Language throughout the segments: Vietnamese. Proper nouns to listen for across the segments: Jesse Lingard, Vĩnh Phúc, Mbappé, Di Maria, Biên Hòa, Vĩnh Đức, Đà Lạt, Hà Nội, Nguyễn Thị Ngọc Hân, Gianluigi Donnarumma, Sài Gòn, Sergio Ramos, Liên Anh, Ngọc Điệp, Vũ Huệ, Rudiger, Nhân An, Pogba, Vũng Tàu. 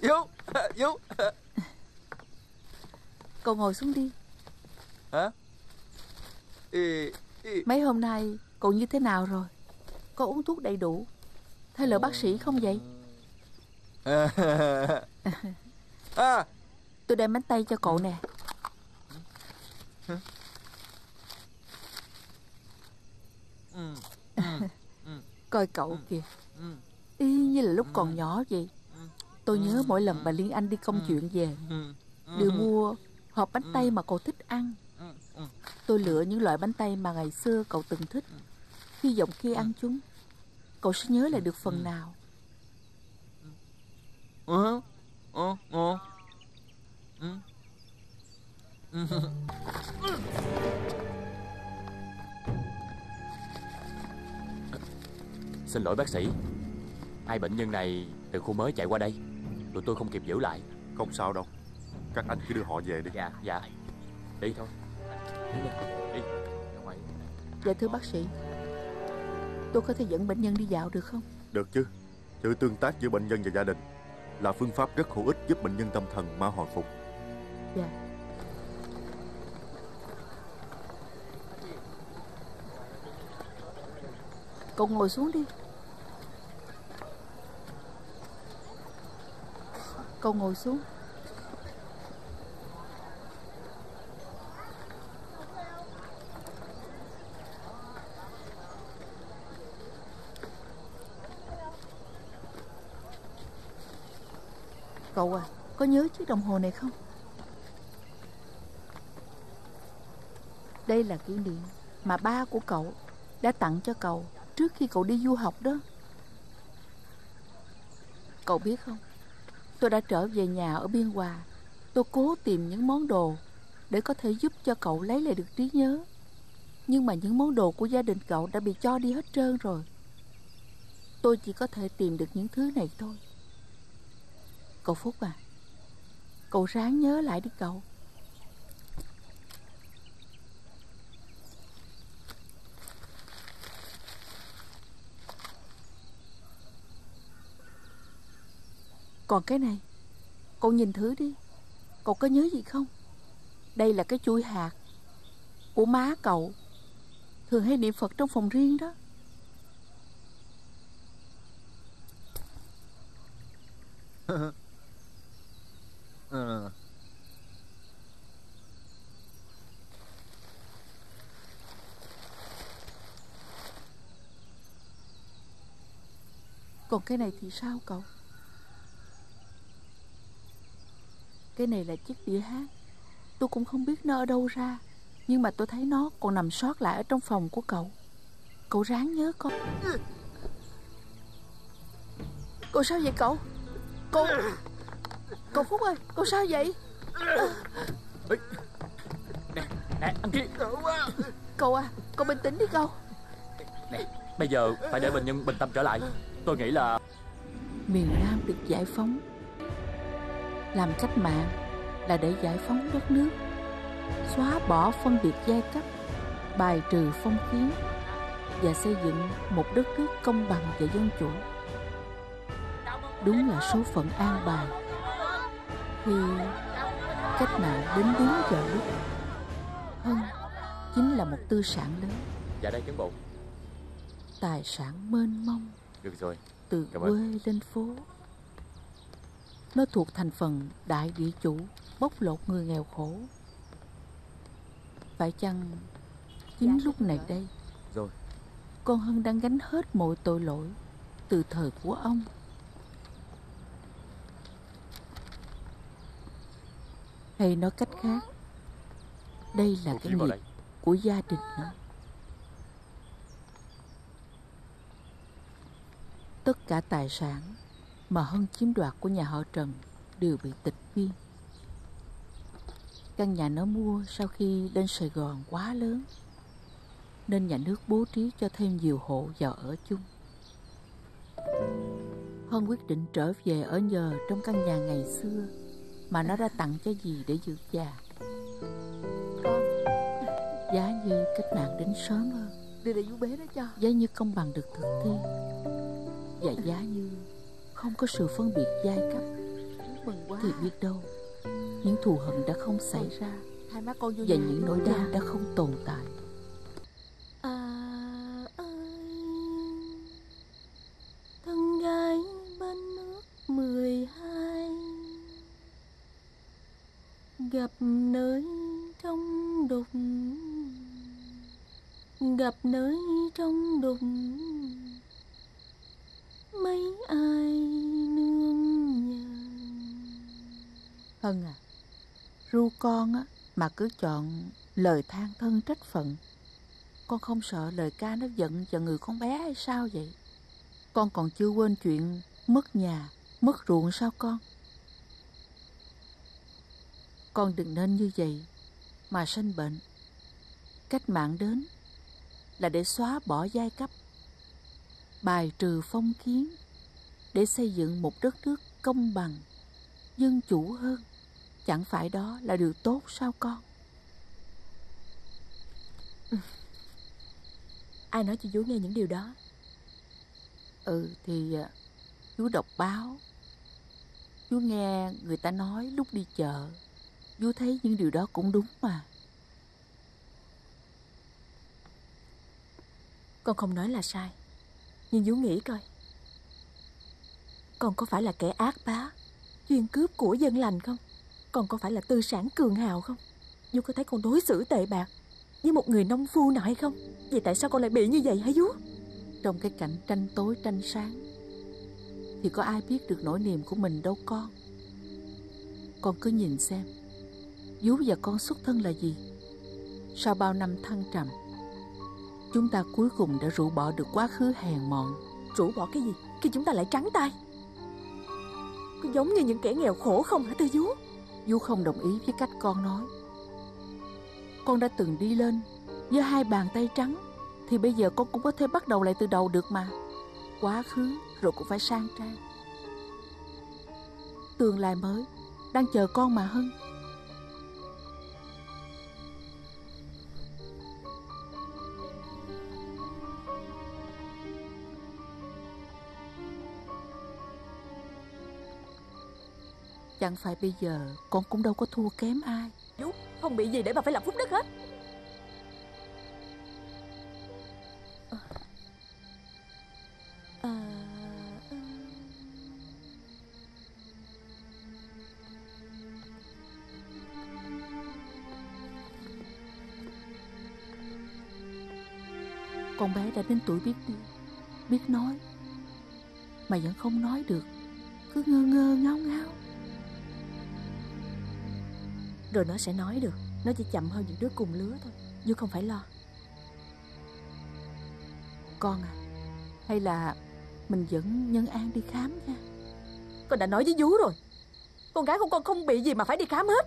Vũ, cậu ngồi xuống đi. Hả? Mấy hôm nay cậu như thế nào rồi? Có uống thuốc đầy đủ theo lời bác sĩ không vậy? Tôi đem bánh tây cho cậu nè. Coi cậu kìa, y như là lúc còn nhỏ vậy. Tôi nhớ mỗi lần bà Liên Anh đi công chuyện về đều mua hộp bánh tây mà cậu thích ăn. Tôi lựa những loại bánh tây mà ngày xưa cậu từng thích. Hy vọng khi ăn chúng, cậu sẽ nhớ lại được phần nào. Xin lỗi bác sĩ, hai bệnh nhân này từ khu mới chạy qua đây, tụi tôi không kịp giữ lại. Không sao đâu, các anh cứ đưa họ về đi. Dạ, dạ. Đi thôi. Đi. Dạ thưa bác sĩ, tôi có thể dẫn bệnh nhân đi dạo được không? Được chứ. Sự tương tác giữa bệnh nhân và gia đình là phương pháp rất hữu ích giúp bệnh nhân tâm thần mau hồi phục. Dạ. Cậu ngồi xuống đi. Cậu ngồi xuống. Cậu à, có nhớ chiếc đồng hồ này không? Đây là kỷ niệm mà ba của cậu đã tặng cho cậu trước khi cậu đi du học đó. Cậu biết không, tôi đã trở về nhà ở Biên Hòa. Tôi cố tìm những món đồ để có thể giúp cho cậu lấy lại được trí nhớ. Nhưng mà những món đồ của gia đình cậu đã bị cho đi hết trơn rồi. Tôi chỉ có thể tìm được những thứ này thôi. Cậu Phúc à, cậu ráng nhớ lại đi cậu. Còn cái này, cậu nhìn thử đi, cậu có nhớ gì không? Đây là cái chuỗi hạt của má cậu, thường hay niệm Phật trong phòng riêng đó. Còn cái này thì sao cậu? Cái này là chiếc đĩa hát. Tôi cũng không biết nó ở đâu ra, nhưng mà tôi thấy nó còn nằm sót lại ở trong phòng của cậu. Cậu ráng nhớ con. Cậu sao vậy cậu? Cậu Phúc ơi, cậu sao vậy? Nè, nè, ăn kia. Cậu à, cậu bình tĩnh đi cậu. Nè, bây giờ phải để bệnh nhân bình tâm trở lại. Tôi nghĩ là miền Nam được giải phóng, làm cách mạng là để giải phóng đất nước, xóa bỏ phân biệt giai cấp, bài trừ phong kiến và xây dựng một đất nước công bằng và dân chủ. Đúng là số phận an bài khi cách mạng đến đúng giờ lúc. Hơn chính là một tư sản lớn. Dạ đây cán bộ. Tài sản mênh mông. Được rồi. Từ quê lên phố, nó thuộc thành phần đại địa chủ bóc lột người nghèo khổ. Phải chăng chính lúc này đây rồi con Hân đang gánh hết mọi tội lỗi từ thời của ông? Hay nói cách khác, đây là cái nghiệp của gia đình nó. Tất cả tài sản mà Hân chiếm đoạt của nhà họ Trần đều bị tịch biên. Căn nhà nó mua sau khi lên Sài Gòn quá lớn, nên nhà nước bố trí cho thêm nhiều hộ vào ở chung. Hân quyết định trở về ở nhờ trong căn nhà ngày xưa mà nó đã tặng cho dì để giữ già. Giá như cách mạng đến sớm hơn, giá như công bằng được thực thi, và giá như không có sự phân biệt giai cấp thì biết đâu những thù hận đã không xảy ra và những nỗi đau đã không tồn tại. Thân gái bên nước 12 gặp nơi trong đục, gặp nơi trong đục mấy ai nương nhờ. Hân à, ru con á mà cứ chọn lời than thân trách phận, con không sợ lời ca nó giận cho người con bé hay sao vậy? Con còn chưa quên chuyện mất nhà, mất ruộng sao con? Con đừng nên như vậy mà sanh bệnh. Cách mạng đến là để xóa bỏ giai cấp, bài trừ phong kiến, để xây dựng một đất nước công bằng, dân chủ hơn. Chẳng phải đó là điều tốt sao con? Ai nói cho chú nghe những điều đó? Thì chú đọc báo, chú nghe người ta nói lúc đi chợ, chú thấy những điều đó cũng đúng mà. Con không nói là sai, nhưng chú nghĩ coi, con có phải là kẻ ác bá, chuyên cướp của dân lành không? Con có phải là tư sản cường hào không? Chú có thấy con đối xử tệ bạc với một người nông phu nào hay không? Vậy tại sao con lại bị như vậy hả chú? Trong cái cảnh tranh tối tranh sáng thì có ai biết được nỗi niềm của mình đâu con. Con cứ nhìn xem, chú và con xuất thân là gì? Sau bao năm thăng trầm, chúng ta cuối cùng đã rũ bỏ được quá khứ hèn mọn. Rũ bỏ cái gì khi chúng ta lại trắng tay? Có giống như những kẻ nghèo khổ không hả Tư Vú? Vú không đồng ý với cách con nói. Con đã từng đi lên với hai bàn tay trắng thì bây giờ con cũng có thể bắt đầu lại từ đầu được mà. Quá khứ rồi cũng phải sang trang. Tương lai mới đang chờ con mà Hân. Chẳng phải bây giờ con cũng đâu có thua kém ai. Chú không bị gì để bà phải làm phúc đức hết. Con bé đã đến tuổi biết đi, biết nói mà vẫn không nói được, cứ ngơ ngơ ngáo ngáo. Rồi nó sẽ nói được, nó chỉ chậm hơn những đứa cùng lứa thôi, chứ không phải lo. Con à, hay là mình dẫn Nhân An đi khám nha. Con đã nói với vú rồi, con gái của con không bị gì mà phải đi khám hết.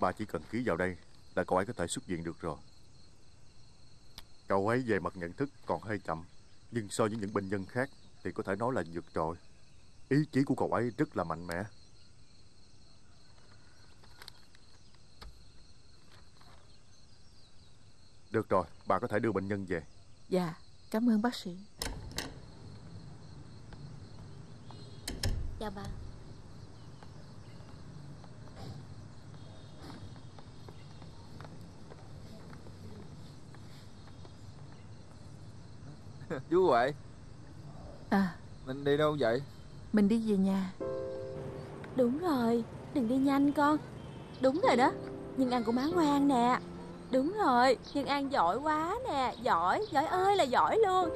Bà chỉ cần ký vào đây là cậu ấy có thể xuất viện được rồi. Cậu ấy về mặt nhận thức còn hơi chậm, nhưng so với những bệnh nhân khác thì có thể nói là vượt trội. Ý chí của cậu ấy rất là mạnh mẽ. Được rồi, bà có thể đưa bệnh nhân về. Dạ, cảm ơn bác sĩ. Dạ bà. Chú Huệ à, mình đi đâu vậy? Mình đi về nhà. Đúng rồi, đừng đi nhanh con. Đúng rồi đó, Nhân An của má ngoan nè. Đúng rồi, Nhân An giỏi quá nè. Giỏi, giỏi ơi là giỏi luôn.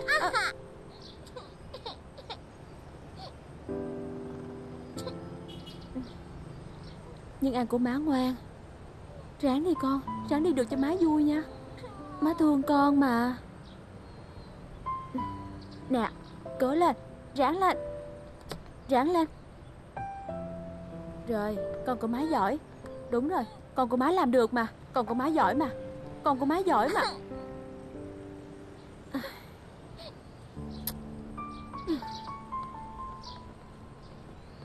Nhân An của má ngoan. Ráng đi con, ráng đi được cho má vui nha. Má thương con mà. Nè, cố lên, ráng lên. Ráng lên. Rồi, con của má giỏi. Đúng rồi, con của má làm được mà. Con của má giỏi mà. Con của má giỏi mà.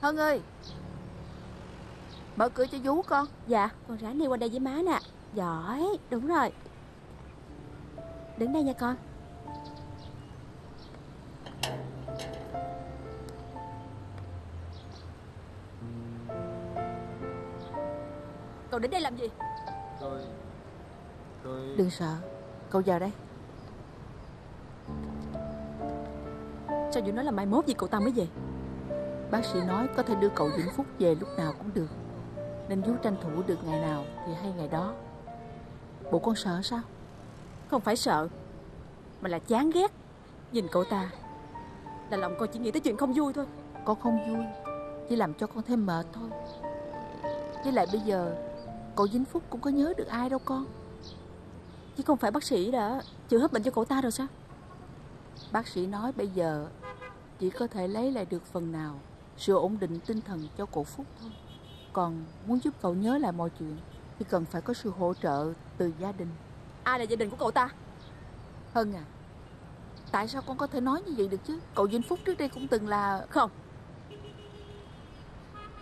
Hân ơi, mở cửa cho vú con. Dạ, con ráng đi qua đây với má nè. Giỏi, đúng rồi. Đứng đây nha con. Cậu đến đây làm gì? Tôi... Đừng sợ, cậu vào đây. Sao Vũ nói là mai mốt gì cậu ta mới về? Bác sĩ nói có thể đưa cậu Vĩnh Phúc về lúc nào cũng được, nên Vũ tranh thủ được ngày nào thì hay ngày đó. Bộ con sợ sao? Không phải sợ, mà là chán ghét. Nhìn cậu ta là lòng con chỉ nghĩ tới chuyện không vui thôi. Con không vui chỉ làm cho con thêm mệt thôi. Với lại bây giờ cậu Vĩnh Phúc cũng có nhớ được ai đâu con. Chứ không phải bác sĩ đã chữa hết bệnh cho cậu ta rồi sao? Bác sĩ nói bây giờ chỉ có thể lấy lại được phần nào sự ổn định tinh thần cho cậu Phúc thôi. Còn muốn giúp cậu nhớ lại mọi chuyện thì cần phải có sự hỗ trợ từ gia đình. Ai là gia đình của cậu ta? Hân à, tại sao con có thể nói như vậy được chứ? Cậu Vĩnh Phúc trước đây cũng từng là... Không,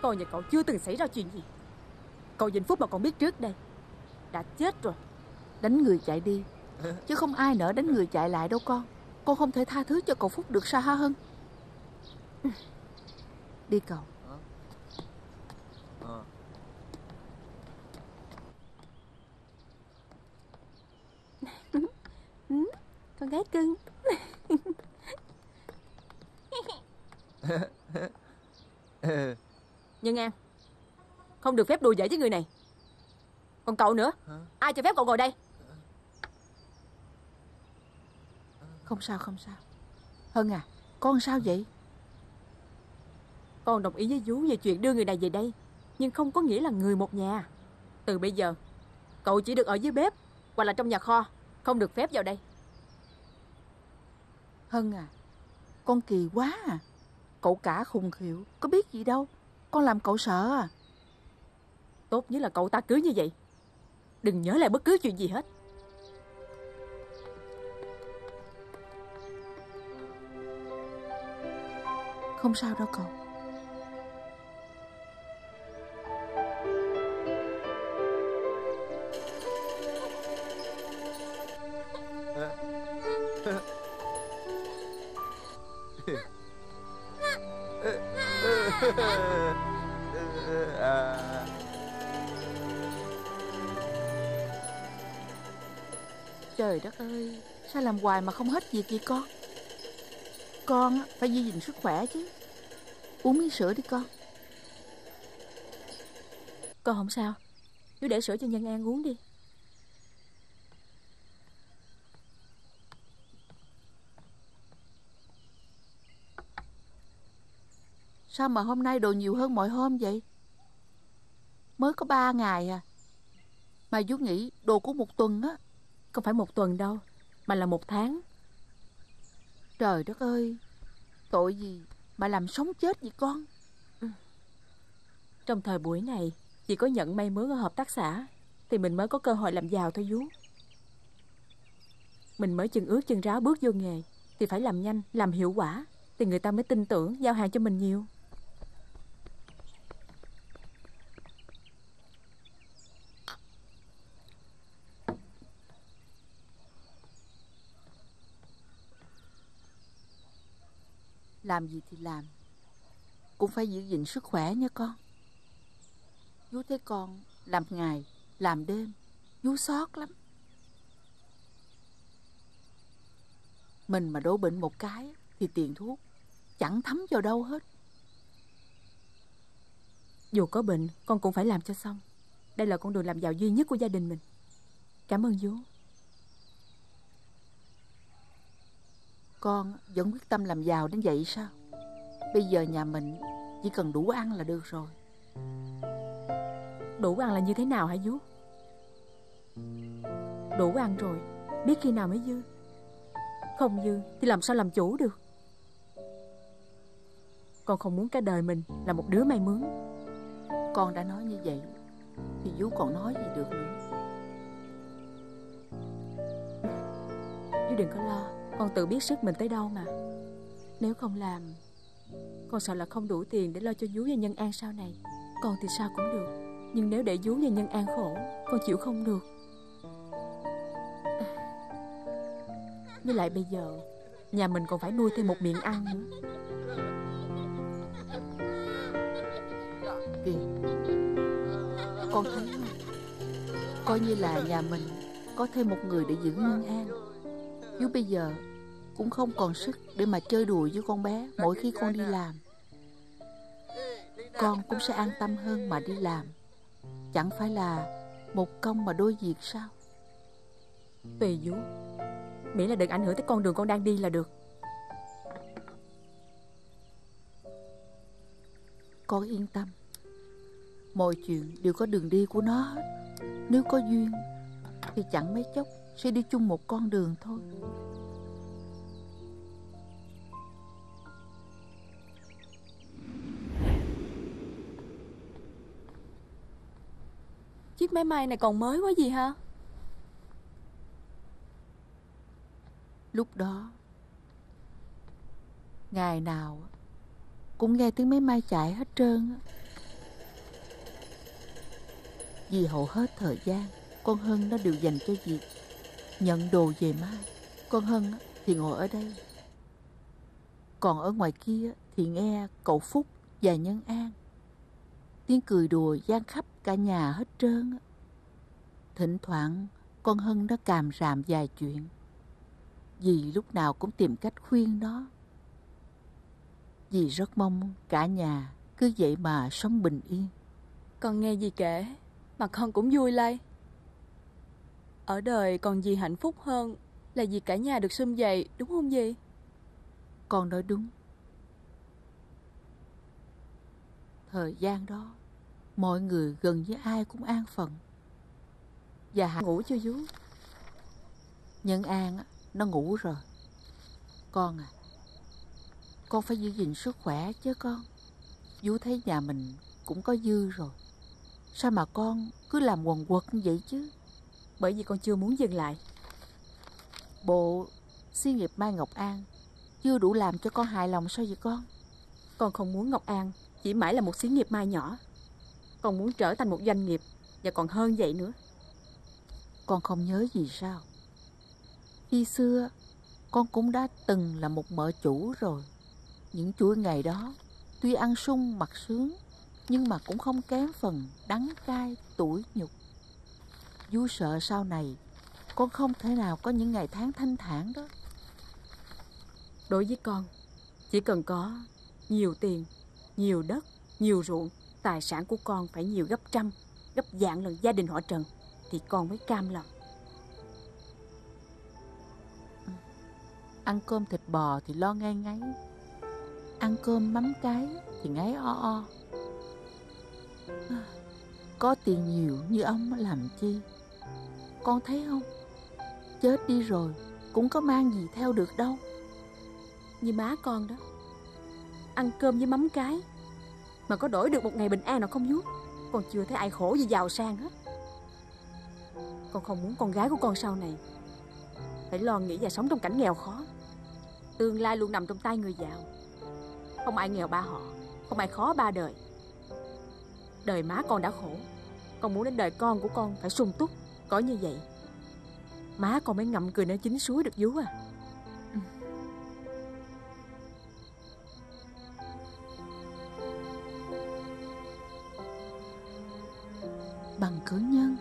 con và cậu chưa từng xảy ra chuyện gì. Cậu Vĩnh Phúc mà còn biết trước đây đã chết rồi. Đánh người chạy đi chứ không ai nỡ đánh người chạy lại đâu con. Con không thể tha thứ cho cậu Phúc được sao hả Hân? Đi cậu. Con gái cưng. Nhưng An không được phép đùa giỡn với người này. Còn cậu nữa, ai cho phép cậu ngồi đây? Không sao, không sao. Hân à, con sao vậy? Con đồng ý với Vú về chuyện đưa người này về đây, nhưng không có nghĩa là người một nhà. Từ bây giờ cậu chỉ được ở dưới bếp hoặc là trong nhà kho, không được phép vào đây. Hân à, con kỳ quá à. Cậu cả khùng khịu, có biết gì đâu. Con làm cậu sợ à. Tốt nhất là cậu ta cứ như vậy, đừng nhớ lại bất cứ chuyện gì hết. Không sao đâu cậu. Trời đất ơi, sao làm hoài mà không hết việc vậy con? Con phải giữ gìn sức khỏe chứ. Uống miếng sữa đi con. Con không sao. Chú để sữa cho Nhân An uống đi. Sao mà hôm nay đồ nhiều hơn mọi hôm vậy? Mới có 3 ngày à. Mà chú nghĩ đồ của một tuần á. Không phải một tuần đâu, mà là một tháng. Trời đất ơi, tội gì mà làm sống chết vậy con? Trong thời buổi này, chỉ có nhận may mướn ở hợp tác xã thì mình mới có cơ hội làm giàu thôi Vú. Mình mới chân ướt chân ráo bước vô nghề thì phải làm nhanh, làm hiệu quả, thì người ta mới tin tưởng giao hàng cho mình nhiều. Làm gì thì làm, cũng phải giữ gìn sức khỏe nha con. Vú thấy con làm ngày, làm đêm, Vú xót lắm. Mình mà đổ bệnh một cái thì tiền thuốc chẳng thấm vào đâu hết. Dù có bệnh, con cũng phải làm cho xong. Đây là con đường làm giàu duy nhất của gia đình mình. Cảm ơn Vú. Con vẫn quyết tâm làm giàu đến vậy sao? Bây giờ nhà mình chỉ cần đủ ăn là được rồi. Đủ ăn là như thế nào hả Vú? Đủ ăn rồi, biết khi nào mới dư. Không dư thì làm sao làm chủ được? Con không muốn cả đời mình là một đứa may mướn. Con đã nói như vậy thì Vú còn nói gì được nữa. Vú đừng có lo, con tự biết sức mình tới đâu mà. Nếu không làm, con sợ là không đủ tiền để lo cho vú và Nhân An sau này. Con thì sao cũng được, nhưng nếu để vú và Nhân An khổ, con chịu không được. Với lại bây giờ nhà mình còn phải nuôi thêm một miệng ăn nữa. Kìa, con thấy không? Coi như là nhà mình có thêm một người để giữ Nhân An. Vú bây giờ cũng không còn sức để mà chơi đùa với con bé mỗi khi con đi làm. Con cũng sẽ an tâm hơn mà đi làm. Chẳng phải là một công mà đôi việc sao? Tùy vú, miễn là đừng ảnh hưởng tới con đường con đang đi là được. Con yên tâm, mọi chuyện đều có đường đi của nó hết. Nếu có duyên thì chẳng mấy chốc sẽ đi chung một con đường thôi. Chiếc máy may này còn mới quá gì hả? Lúc đó ngày nào cũng nghe tiếng máy may chạy hết trơn. Vì hầu hết thời gian con Hân nó đều dành cho việc nhận đồ về mai. Con Hân thì ngồi ở đây, còn ở ngoài kia thì nghe cậu Phúc và Nhân An. Tiếng cười đùa vang khắp cả nhà hết trơn. Thỉnh thoảng con Hân nó càm ràm vài chuyện, dì lúc nào cũng tìm cách khuyên nó. Dì rất mong cả nhà cứ vậy mà sống bình yên. Con nghe dì kể mà con cũng vui lây. Ở đời còn gì hạnh phúc hơn là vì cả nhà được sum vầy, đúng không dì? Con nói đúng. Thời gian đó mọi người gần với ai cũng an phận. Và hãy ngủ cho vú. Nhân An nó ngủ rồi. Con à, con phải giữ gìn sức khỏe chứ con. Vú thấy nhà mình cũng có dư rồi, sao mà con cứ làm quần quật như vậy chứ? Bởi vì con chưa muốn dừng lại. Bộ xí nghiệp mai Ngọc An chưa đủ làm cho con hài lòng sao vậy con? Con không muốn Ngọc An chỉ mãi là một xí nghiệp mai nhỏ. Con muốn trở thành một doanh nghiệp, và còn hơn vậy nữa. Con không nhớ gì sao? Khi xưa con cũng đã từng là một mợ chủ rồi. Những chuỗi ngày đó tuy ăn sung mặc sướng, nhưng mà cũng không kém phần đắng cay tủi nhục. Vú sợ sau này con không thể nào có những ngày tháng thanh thản đó. Đối với con, chỉ cần có nhiều tiền, nhiều đất, nhiều ruộng, tài sản của con phải nhiều gấp trăm, gấp vạn lần gia đình họ Trần thì con mới cam lòng. Ăn cơm thịt bò thì lo ngay ngáy, ăn cơm mắm cái thì ngáy o o. Có tiền nhiều như ông làm chi? Con thấy không, chết đi rồi cũng có mang gì theo được đâu. Như má con đó, ăn cơm với mắm cái mà có đổi được một ngày bình an nào không vú? Con chưa thấy ai khổ vì giàu sang hết. Con không muốn con gái của con sau này phải lo nghĩ và sống trong cảnh nghèo khó. Tương lai luôn nằm trong tay người giàu. Không ai nghèo ba họ, không ai khó ba đời. Đời má con đã khổ, con muốn đến đời con của con phải sung túc. Có như vậy má con mới ngậm cười nơi chín suối được vú à. Bằng cử nhân.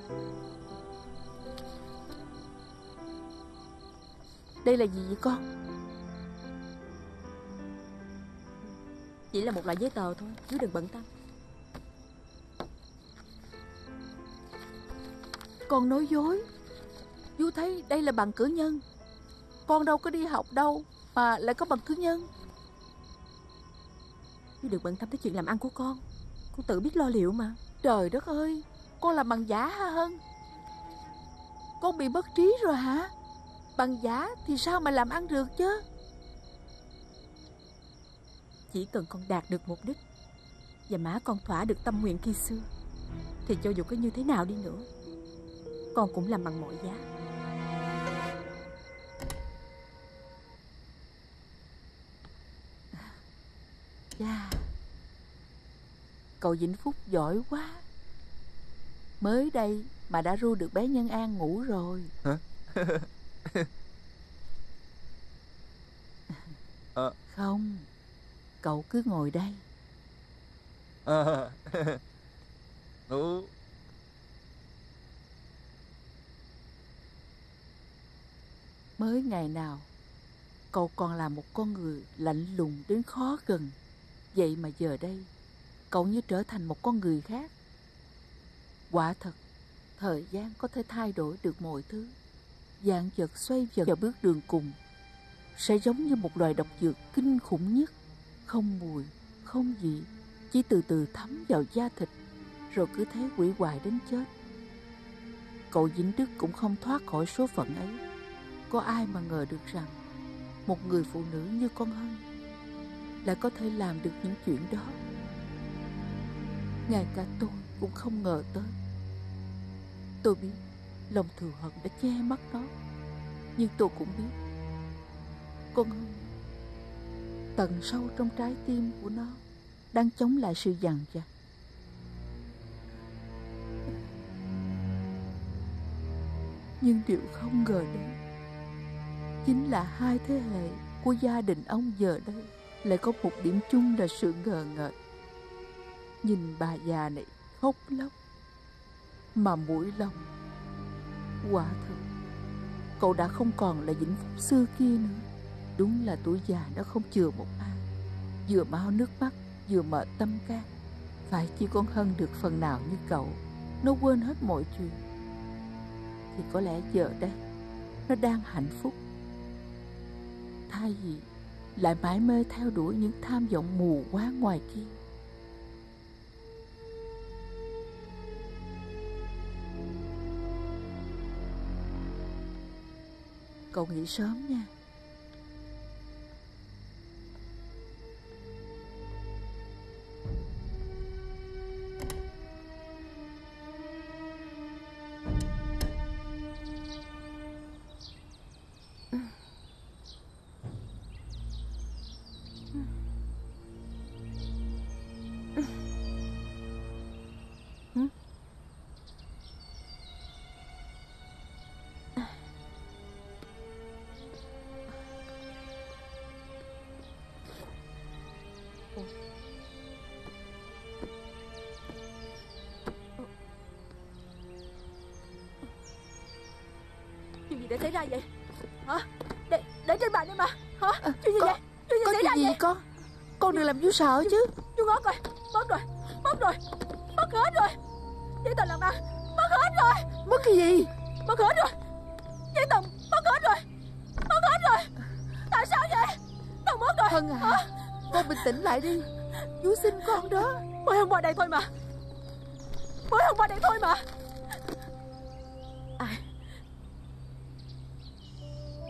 Đây là gì vậy con? Chỉ là một loại giấy tờ thôi, chứ đừng bận tâm. Con nói dối. Vú thấy đây là bằng cử nhân. Con đâu có đi học đâu mà lại có bằng cử nhân. Chứ đừng bận tâm tới chuyện làm ăn của con. Con tự biết lo liệu mà. Trời đất ơi, con làm bằng giả hả Hân? Con bị mất trí rồi hả? Bằng giả thì sao mà làm ăn được chứ? Chỉ cần con đạt được mục đích và má con thỏa được tâm nguyện khi xưa, thì cho dù có như thế nào đi nữa, con cũng làm bằng mọi giá. Chà, cậu Vĩnh Phúc giỏi quá. Mới đây mà đã ru được bé Nhân An ngủ rồi. Hả? Không, cậu cứ ngồi đây. Ngủ. Mới ngày nào cậu còn là một con người lạnh lùng đến khó gần, vậy mà giờ đây cậu như trở thành một con người khác. Quả thật, thời gian có thể thay đổi được mọi thứ. Vạn vật xoay vần vào bước đường cùng sẽ giống như một loài độc dược kinh khủng nhất, không mùi, không vị, chỉ từ từ thấm vào da thịt rồi cứ thế quỷ hoài đến chết. Cậu Vĩnh Đức cũng không thoát khỏi số phận ấy. Có ai mà ngờ được rằng một người phụ nữ như con Hân lại có thể làm được những chuyện đó. Ngay cả tôi cũng không ngờ tới. Tôi biết lòng thù hận đã che mắt nó, nhưng tôi cũng biết con Hân, tận sâu trong trái tim của nó đang chống lại sự dằn vặt. Nhưng điều không ngờ đến chính là hai thế hệ của gia đình ông giờ đây lại có một điểm chung là sự ngờ ngợt. Nhìn bà già này khóc lóc mà mũi lòng. Quả thật, cậu đã không còn là Vĩnh Phúc xưa kia nữa. Đúng là tuổi già nó không chừa một ai, vừa mau nước mắt, vừa mệt tâm can. Phải chỉ con Hân được phần nào như cậu, nó quên hết mọi chuyện, thì có lẽ giờ đây nó đang hạnh phúc. Thay vì lại mãi mê theo đuổi những tham vọng mù quáng ngoài kia. Cậu nghỉ sớm nha. Để xảy ra vậy hả? Để trên bàn đi mà hả? Chuyện gì con, vậy? Chuyện gì có xảy chuyện ra gì vậy? Con đừng làm chú sợ chứ. Chú ngót rồi, mất rồi, mất hết rồi. Giấy tờ làm ăn mất hết rồi. Mất cái gì? Mất hết rồi. Giấy tờ mất hết rồi. Tại sao vậy? Tao mất rồi. Hân à, hả? Con bình tĩnh lại đi. Chú xin con đó. Mới hôm qua đây thôi mà.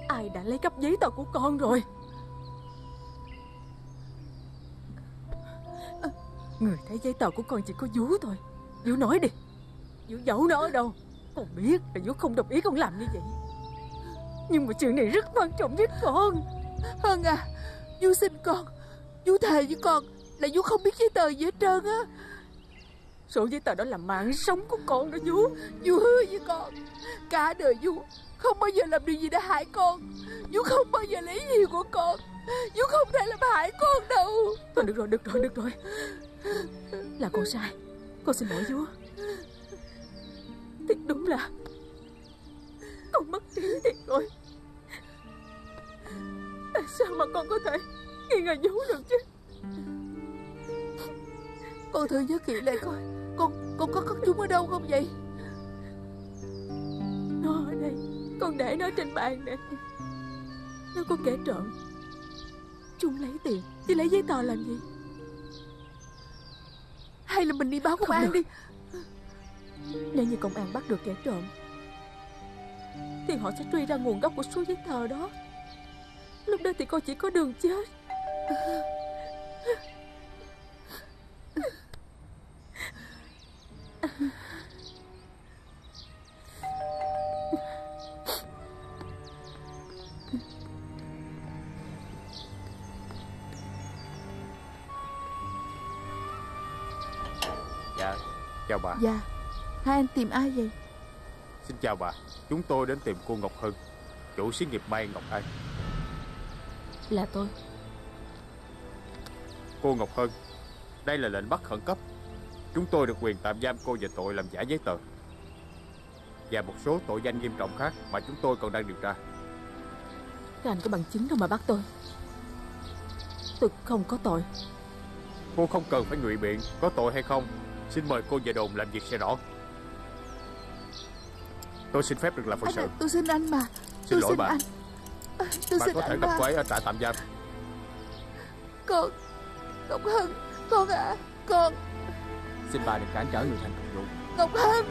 Ai đã lấy cắp giấy tờ của con rồi? Người thấy giấy tờ của con chỉ có Vũ thôi. Vũ nói đi, Vũ giấu nó ở đâu? Con biết là Vũ không đồng ý con làm như vậy, nhưng mà chuyện này rất quan trọng với con. Hân à, Vũ xin con, Vũ thề với con là Vũ không biết giấy tờ gì hết trơn á. Sổ giấy tờ đó là mạng sống của con đó Vũ. Vũ hứa với con, cả đời Vũ không bao giờ làm điều gì để hại con. Vũ không bao giờ lấy gì của con. Vũ không thể làm hại con đâu. Thôi được rồi. Là con sai, con xin lỗi Vũ. Thiệt đúng là con mất trí thiệt rồi. Tại sao mà con có thể nghi ngờ Vũ được chứ? Con thử nhớ kỹ lại coi, con có cất chúng ở đâu không vậy? Nó ở đây, con để nó trên bàn nè. Nó có kẻ trộm, chúng lấy tiền chứ lấy giấy tờ làm gì? Hay là mình đi báo công an đi. Nếu như công an bắt được kẻ trộm thì họ sẽ truy ra nguồn gốc của số giấy tờ đó. Lúc đó thì con chỉ có đường chết. Dạ, chào bà. Dạ, hai anh tìm ai vậy? Xin chào bà, chúng tôi đến tìm cô Ngọc Hân, chủ xí nghiệp may Ngọc Anh. Là tôi. Cô Ngọc Hân, đây là lệnh bắt khẩn cấp. Chúng tôi được quyền tạm giam cô về tội làm giả giấy tờ và một số tội danh nghiêm trọng khác mà chúng tôi còn đang điều tra. Các anh có bằng chứng đâu mà bắt tôi? Tôi không có tội. Cô không cần phải ngụy biện có tội hay không. Xin mời cô về đồn làm việc sẽ rõ. Tôi xin phép được làm phận sự. Tôi xin anh mà. Xin lỗi bà. Tôi xin anh. Bà có thể gặp cô ấy ở trại tạm giam. Con Ngọc Hân, con à, con. Xin bà đừng cản trở người thành công vụ. Ngọc Hân.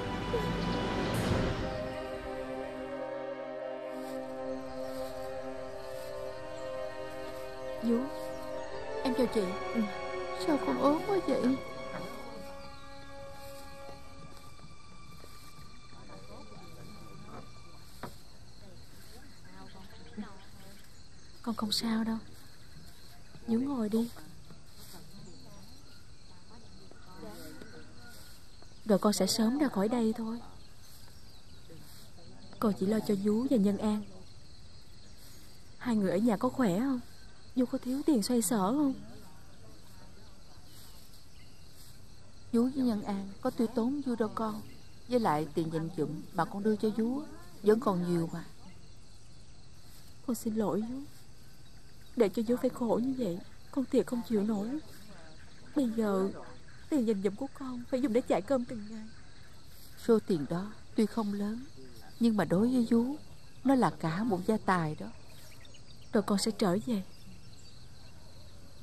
Vũ, em chào chị. Sao con ốm quá vậy? Con không sao đâu. Vũ ngồi đi. Rồi con sẽ sớm ra khỏi đây thôi. Con chỉ lo cho Vũ và Nhân An. Hai người ở nhà có khỏe không? Vũ có thiếu tiền xoay sở không? Vũ với Nhân An có tiêu tốn Vũ đâu con. Với lại tiền dành dụm mà con đưa cho Vũ vẫn còn nhiều mà. Con xin lỗi Vũ, để cho Vũ phải khổ như vậy. Con thiệt không chịu nổi. Bây giờ tiền dành dụm của con phải dùng để chạy cơm từng ngày. Số tiền đó tuy không lớn, nhưng mà đối với Vũ nó là cả một gia tài đó. Rồi con sẽ trở về.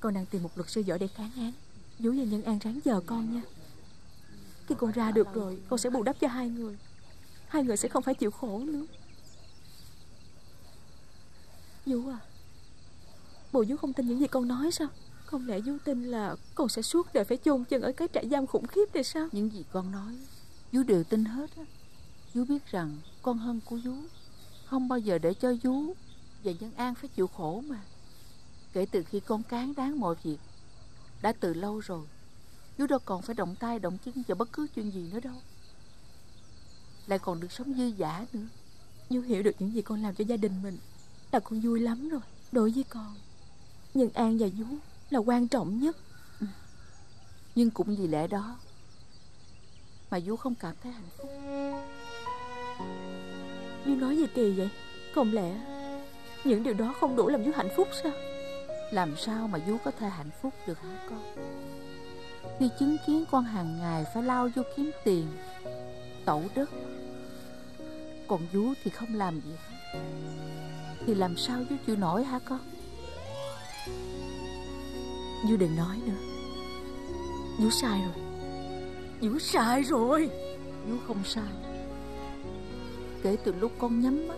Con đang tìm một luật sư giỏi để kháng án. Vũ và Nhân An ráng giờ con nha. Khi con ra được rồi, con sẽ bù đắp cho hai người. Hai người sẽ không phải chịu khổ nữa. Vũ à, bộ Vũ không tin những gì con nói sao? Không lẽ Vũ tin là con sẽ suốt đời phải chôn chân ở cái trại giam khủng khiếp này sao? Những gì con nói Vũ đều tin hết á. Vũ biết rằng con Hân của Vũ không bao giờ để cho Vũ và Nhân An phải chịu khổ mà. Kể từ khi con cán đáng mọi việc đã từ lâu rồi, Vũ đâu còn phải động tay động chân vào bất cứ chuyện gì nữa đâu. Lại còn được sống dư dả nữa. Vũ hiểu được những gì con làm cho gia đình mình là con vui lắm rồi. Đối với con, Nhân An và Vũ là quan trọng nhất. Nhưng cũng vì lẽ đó mà Vũ không cảm thấy hạnh phúc. Vũ nói gì kỳ vậy? Không lẽ những điều đó không đủ làm Vũ hạnh phúc sao? Làm sao mà Vũ có thể hạnh phúc được hả con? Khi chứng kiến con hàng ngày phải lao vô kiếm tiền, tẩu đất, còn Vũ thì không làm gì hết, thì làm sao Vũ chịu nổi hả con? Vũ đừng nói nữa. Vũ sai rồi. Vũ sai rồi. Vũ không sai. Kể từ lúc con nhắm mắt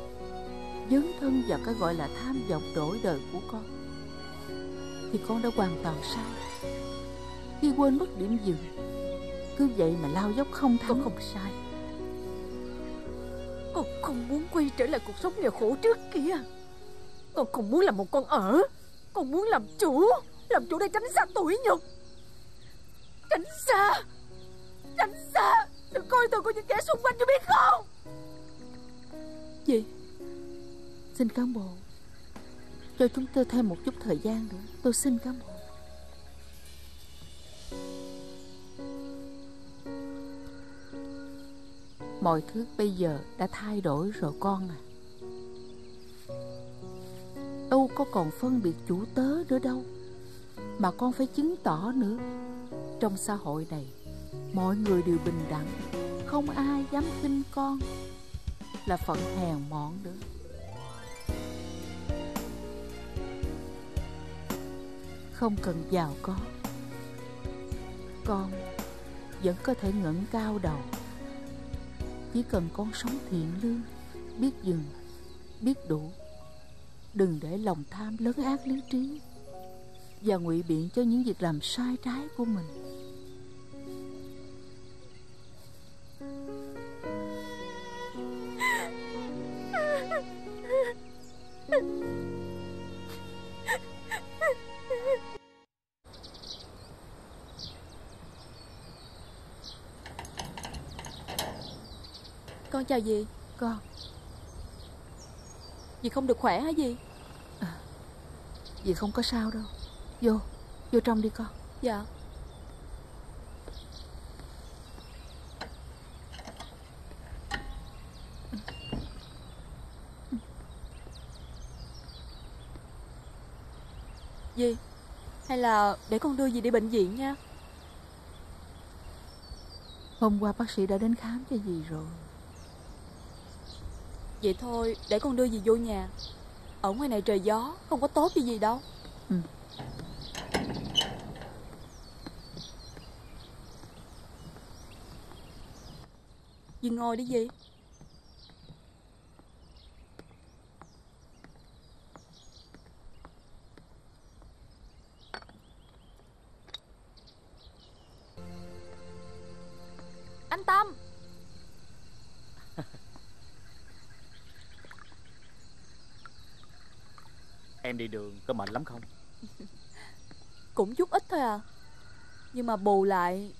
dấn thân vào cái gọi là tham vọng đổi đời của con, thì con đã hoàn toàn sai. Khi quên mất điểm dừng, cứ vậy mà lao dốc không thắng. Con không sai. Con không muốn quay trở lại cuộc sống nghèo khổ trước kia. Con không muốn làm một con ở. Con muốn làm chủ. Làm chủ để tránh xa tủi nhục. Tránh xa. Tránh xa. Đừng coi thường của những kẻ xung quanh, cho biết không? Gì? Xin cán bộ cho chúng tôi thêm một chút thời gian nữa. Tôi xin cán bộ. Mọi thứ bây giờ đã thay đổi rồi con à. Đâu có còn phân biệt chủ tớ nữa đâu, mà con phải chứng tỏ nữa. Trong xã hội này, mọi người đều bình đẳng, không ai dám khinh con là phận hèn mọn nữa. Không cần giàu có, con vẫn có thể ngẩng cao đầu. Chỉ cần con sống thiện lương, biết dừng, biết đủ, đừng để lòng tham lấn át lý trí và ngụy biện cho những việc làm sai trái của mình. Con chào dì. Con. Dì không được khỏe hả dì? À, dì không có sao đâu. Vô, vô trong đi con. Dạ. Dì, hay là để con đưa dì đi bệnh viện nha. Hôm qua bác sĩ đã đến khám cho dì rồi. Vậy thôi, để con đưa dì vô nhà. Ở ngoài này trời gió, không có tốt cho dì đâu. Ừ. Dì ngồi đi dì. Anh Tâm. Em đi đường có mệt lắm không? Cũng chút ít thôi à. Nhưng mà bù lại,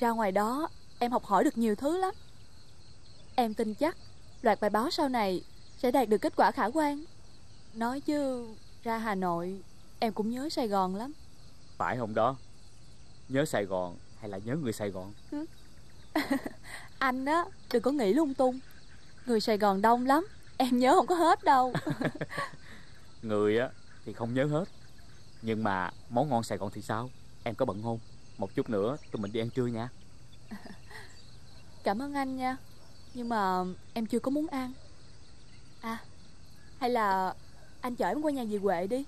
ra ngoài đó em học hỏi được nhiều thứ lắm. Em tin chắc loạt bài báo sau này sẽ đạt được kết quả khả quan. Nói chứ ra Hà Nội em cũng nhớ Sài Gòn lắm. Phải không đó? Nhớ Sài Gòn hay là nhớ người Sài Gòn? Anh á, đừng có nghĩ lung tung. Người Sài Gòn đông lắm, em nhớ không có hết đâu. Người á thì không nhớ hết, nhưng mà món ngon Sài Gòn thì sao? Em có bận không? Một chút nữa tụi mình đi ăn trưa nha. Cảm ơn anh nha, nhưng mà em chưa có muốn ăn. À, hay là anh chở em qua nhà dì Huệ đi.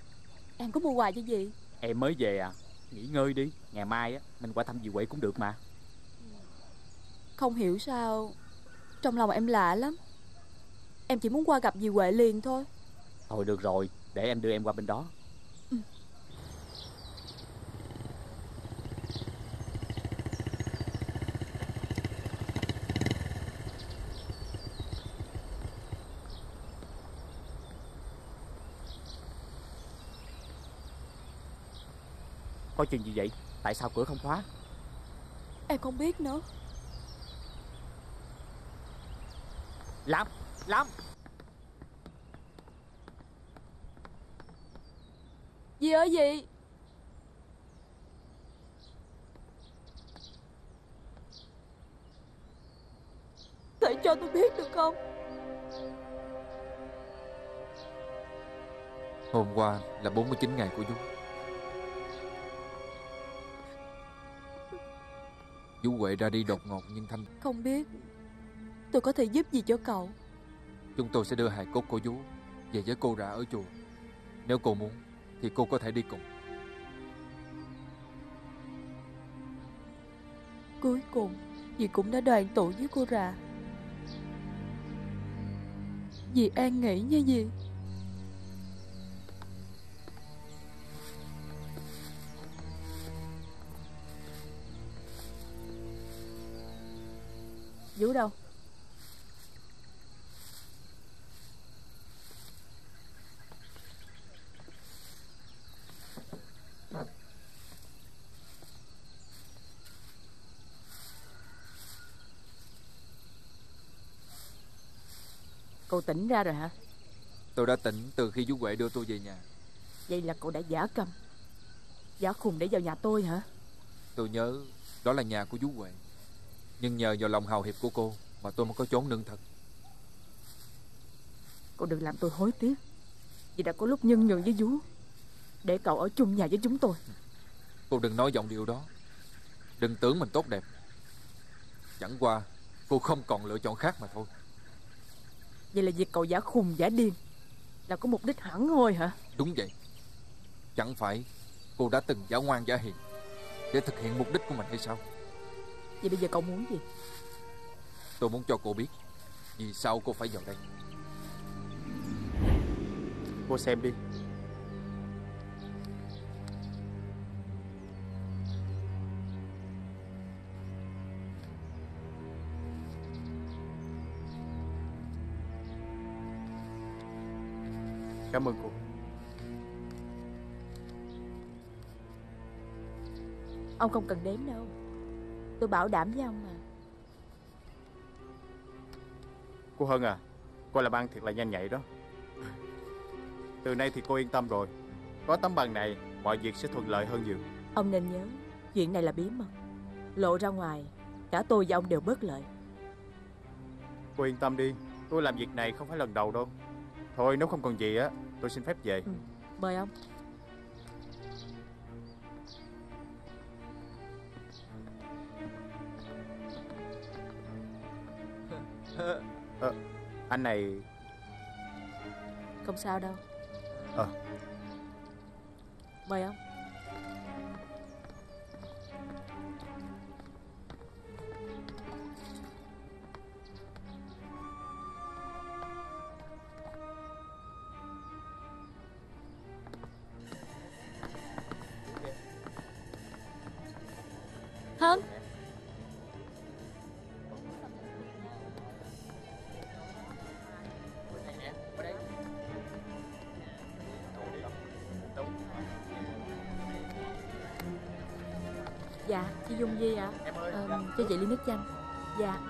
Em có mua quà cho dì. Em mới về à, nghỉ ngơi đi. Ngày mai á mình qua thăm dì Huệ cũng được mà. Không hiểu sao trong lòng em lạ lắm. Em chỉ muốn qua gặp dì Huệ liền thôi. Thôi được rồi, để em đưa em qua bên đó. Ừ. Có chuyện gì vậy? Tại sao cửa không khóa? Em không biết nữa. Lắm. Dì ơi dì. Thầy cho tôi biết được không? Hôm qua là 49 ngày của Vũ. Vũ Huệ ra đi đột ngột nhưng Thanh không biết. Tôi có thể giúp gì cho cậu? Chúng tôi sẽ đưa hài cốt của Vũ về với cô Rạ ở chùa. Nếu cô muốn thì cô có thể đi cùng. Cuối cùng dì cũng đã đoàn tụ với cô Rạ. Dì an nghỉ nha dì. Vũ đâu? Cậu tỉnh ra rồi hả? Tôi đã tỉnh từ khi Vũ Huệ đưa tôi về nhà. Vậy là cậu đã giả câm, giả khùng để vào nhà tôi hả? Tôi nhớ đó là nhà của Vũ Huệ, nhưng nhờ vào lòng hào hiệp của cô mà tôi mới có trốn nương thật. Cậu đừng làm tôi hối tiếc vì đã có lúc nhân nhượng với Vũ, để cậu ở chung nhà với chúng tôi. Cô đừng nói giọng điệu đó. Đừng tưởng mình tốt đẹp. Chẳng qua cô không còn lựa chọn khác mà thôi. Vậy là việc cậu giả khùng giả điên là có mục đích hẳn hoi hả? Đúng vậy. Chẳng phải cô đã từng giả ngoan giả hiền để thực hiện mục đích của mình hay sao? Vậy bây giờ cậu muốn gì? Tôi muốn cho cô biết vì sao cô phải vào đây. Cô xem đi. Cảm ơn cô. Ông không cần đếm đâu. Tôi bảo đảm với ông mà. Cô Hân à, cô làm ăn thiệt là nhanh nhạy đó. Từ nay thì cô yên tâm rồi. Có tấm bằng này, mọi việc sẽ thuận lợi hơn nhiều. Ông nên nhớ, chuyện này là bí mật. Lộ ra ngoài, cả tôi và ông đều bất lợi. Cô yên tâm đi, tôi làm việc này không phải lần đầu đâu. Thôi nếu không còn gì á, tôi xin phép về. Mời ông. Anh này... Không sao đâu. Mời ông. Hân, dạ chị Dung Di ạ. Cho chị ly nước chanh. Dạ.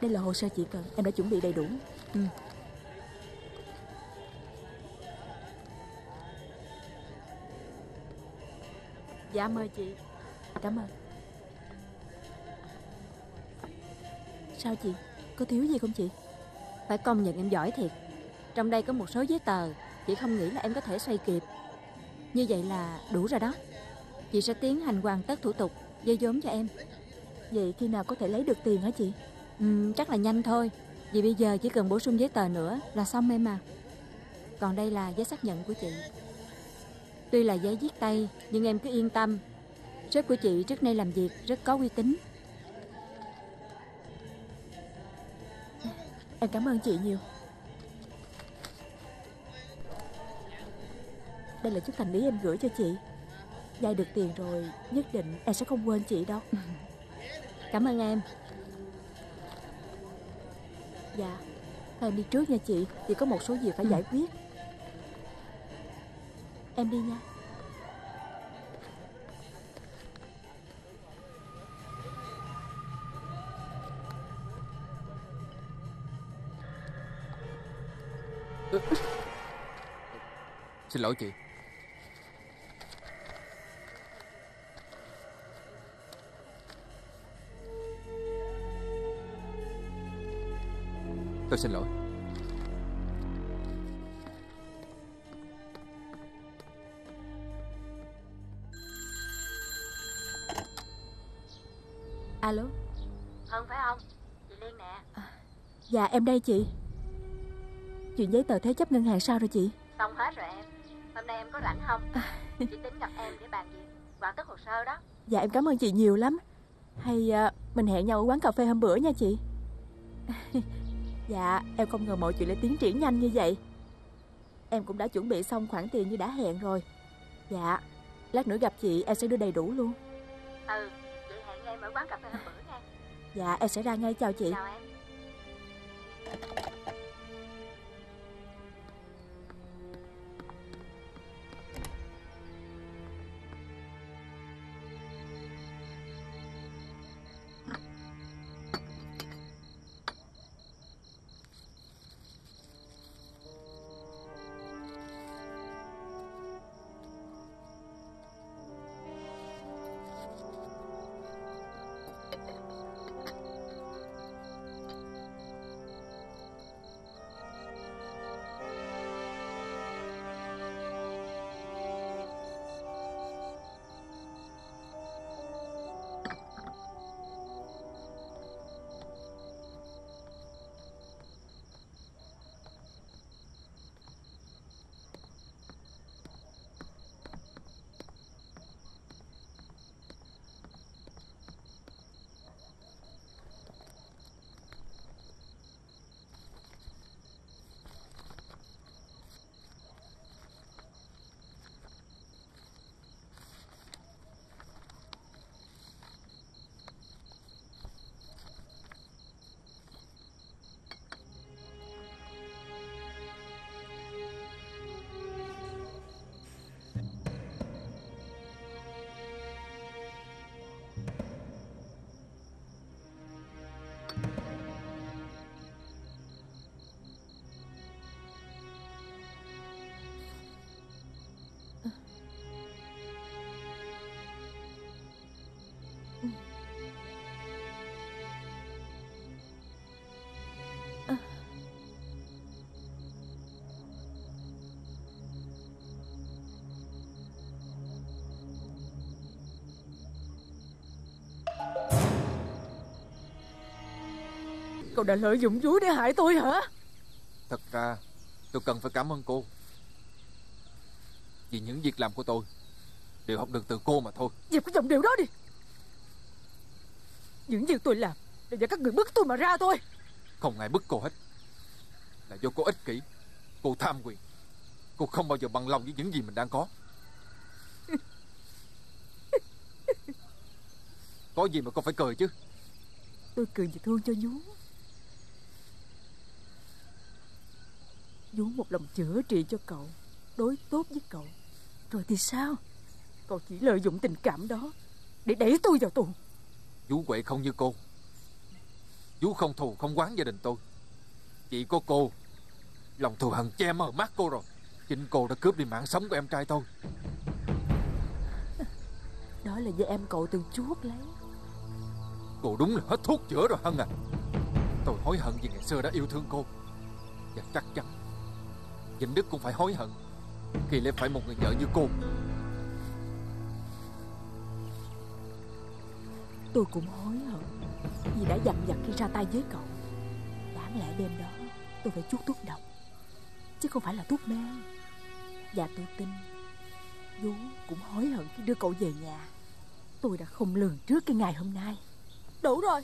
Đây là hồ sơ chị cần, em đã chuẩn bị đầy đủ. Dạ mời chị. Cảm ơn. Sao chị, có thiếu gì không chị? Phải công nhận em giỏi thiệt. Trong đây có một số giấy tờ chị không nghĩ là em có thể xoay kịp. Như vậy là đủ rồi đó. Chị sẽ tiến hành hoàn tất thủ tục vay vốn cho em. Vậy khi nào có thể lấy được tiền hả chị? Chắc là nhanh thôi. Vì bây giờ chỉ cần bổ sung giấy tờ nữa là xong em à. Còn đây là giấy xác nhận của chị. Tuy là giấy viết tay nhưng em cứ yên tâm. Sếp của chị trước nay làm việc rất có uy tín. Em cảm ơn chị nhiều. Đây là chút thành ý em gửi cho chị. Vay được tiền rồi nhất định em sẽ không quên chị đâu. Cảm ơn em. Dạ, em đi trước nha chị. Chị có một số việc phải giải quyết. Em đi nha. Xin lỗi chị. Tôi xin lỗi. Alo. Hân phải không? Chị Liên nè. Dạ em đây chị. Chuyện giấy tờ thế chấp ngân hàng sao rồi chị? Xong hết rồi em. Hôm nay em có rảnh không? Chị tính gặp em để bàn việc hoàn tất hồ sơ đó. Dạ em cảm ơn chị nhiều lắm. Hay mình hẹn nhau ở quán cà phê hôm bữa nha chị. Dạ em không ngờ mọi chuyện lại tiến triển nhanh như vậy. Em cũng đã chuẩn bị xong khoản tiền như đã hẹn rồi. Dạ lát nữa gặp chị em sẽ đưa đầy đủ luôn. Chị hẹn em ở quán cà phê hôm bữa nha. Dạ em sẽ ra ngay. Chào chị. Chào em. Cậu đã lợi dụng vú để hại tôi hả? Thật ra tôi cần phải cảm ơn cô, vì những việc làm của tôi đều học được từ cô mà thôi. Dẹp cái giọng điệu đó đi. Những việc tôi làm là do các người bức tôi mà ra thôi. Không ai bức cô hết, là do cô ích kỷ, cô tham quyền. Cô không bao giờ bằng lòng với những gì mình đang có. Có gì mà con phải cười chứ? Tôi cười vì thương cho vú. Vú một lòng chữa trị cho cậu, đối tốt với cậu, rồi thì sao? Cậu chỉ lợi dụng tình cảm đó để đẩy tôi vào tù. Vú Huệ không như cô. Vú không thù không oán gia đình tôi. Chỉ có cô, lòng thù hận che mờ mắt cô rồi. Chính cô đã cướp đi mạng sống của em trai tôi. Đó là do em cậu từng chuốc lấy. Cô đúng là hết thuốc chữa rồi Hân à. Tôi hối hận vì ngày xưa đã yêu thương cô. Và chắc chắn Vĩnh Đức cũng phải hối hận khi lấy phải một người vợ như cô. Tôi cũng hối hận vì đã dằn vặt khi ra tay với cậu. Đáng lẽ đêm đó tôi phải chuốc thuốc độc chứ không phải là thuốc men. Và tôi tin Vú cũng hối hận khi đưa cậu về nhà. Tôi đã không lường trước cái ngày hôm nay. Đủ rồi,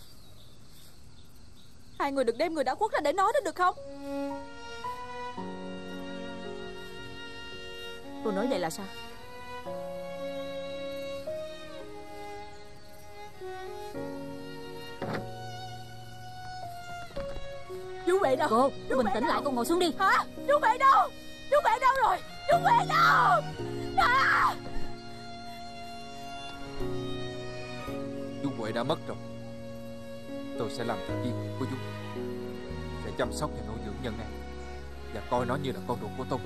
hai người đừng đem người đã khuất ra để nói nữa được không? Tôi nói vậy là sao? Vú Huệ đâu? Cô, bình tĩnh lại, cô ngồi xuống đi. Hả? Vú Huệ đâu? Vú Huệ đâu rồi? Vú Huệ đâu? À! Vú Huệ đã mất rồi. Tôi sẽ làm thành viên của Vú, sẽ chăm sóc và nuôi dưỡng nhân này, và coi nó như là con ruột của tôi.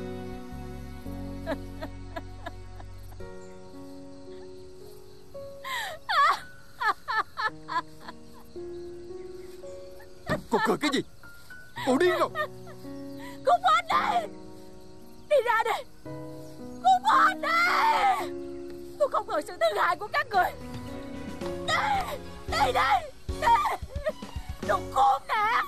Cô cười cái gì? Cô điên rồi. Cô bỏ đi. Đi ra đi. Cô bỏ đi. Tôi không ngờ sự thương hại của các người. Đi. Đi đi. Đi. Đồ khốn nạn.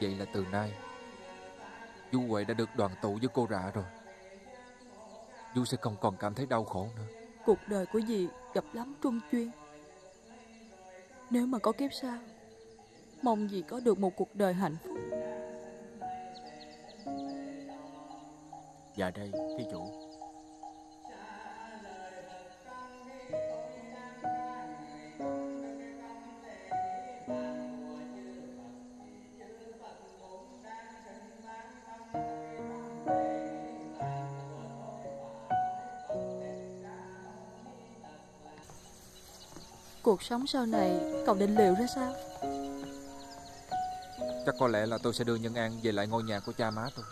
Vậy là từ nay Vú Huệ đã được đoàn tụ với cô Rạ rồi. Vú sẽ không còn cảm thấy đau khổ nữa. Cuộc đời của dì gặp lắm truân chuyên. Nếu mà có kiếp sau, mong dì có được một cuộc đời hạnh phúc. Dạ đây thí chủ. Cuộc sống sau này cậu định liệu ra sao? Chắc có lẽ là tôi sẽ đưa Nhân An về lại ngôi nhà của cha má tôi.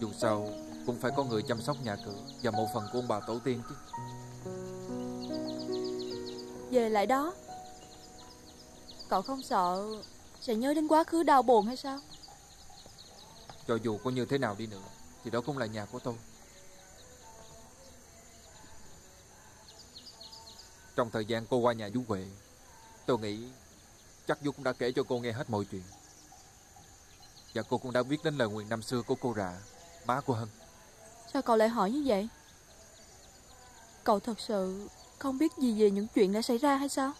Dù sao cũng phải có người chăm sóc nhà cửa và một phần của ông bà tổ tiên chứ. Về lại đó, cậu không sợ sẽ nhớ đến quá khứ đau buồn hay sao? Cho dù có như thế nào đi nữa thì đó cũng là nhà của tôi. Trong thời gian cô qua nhà Vú Huệ, tôi nghĩ chắc Vú cũng đã kể cho cô nghe hết mọi chuyện. Và cô cũng đã biết đến lời nguyền năm xưa của cô Rạ, má của Hân. Sao cậu lại hỏi như vậy? Cậu thật sự không biết gì về những chuyện đã xảy ra hay sao?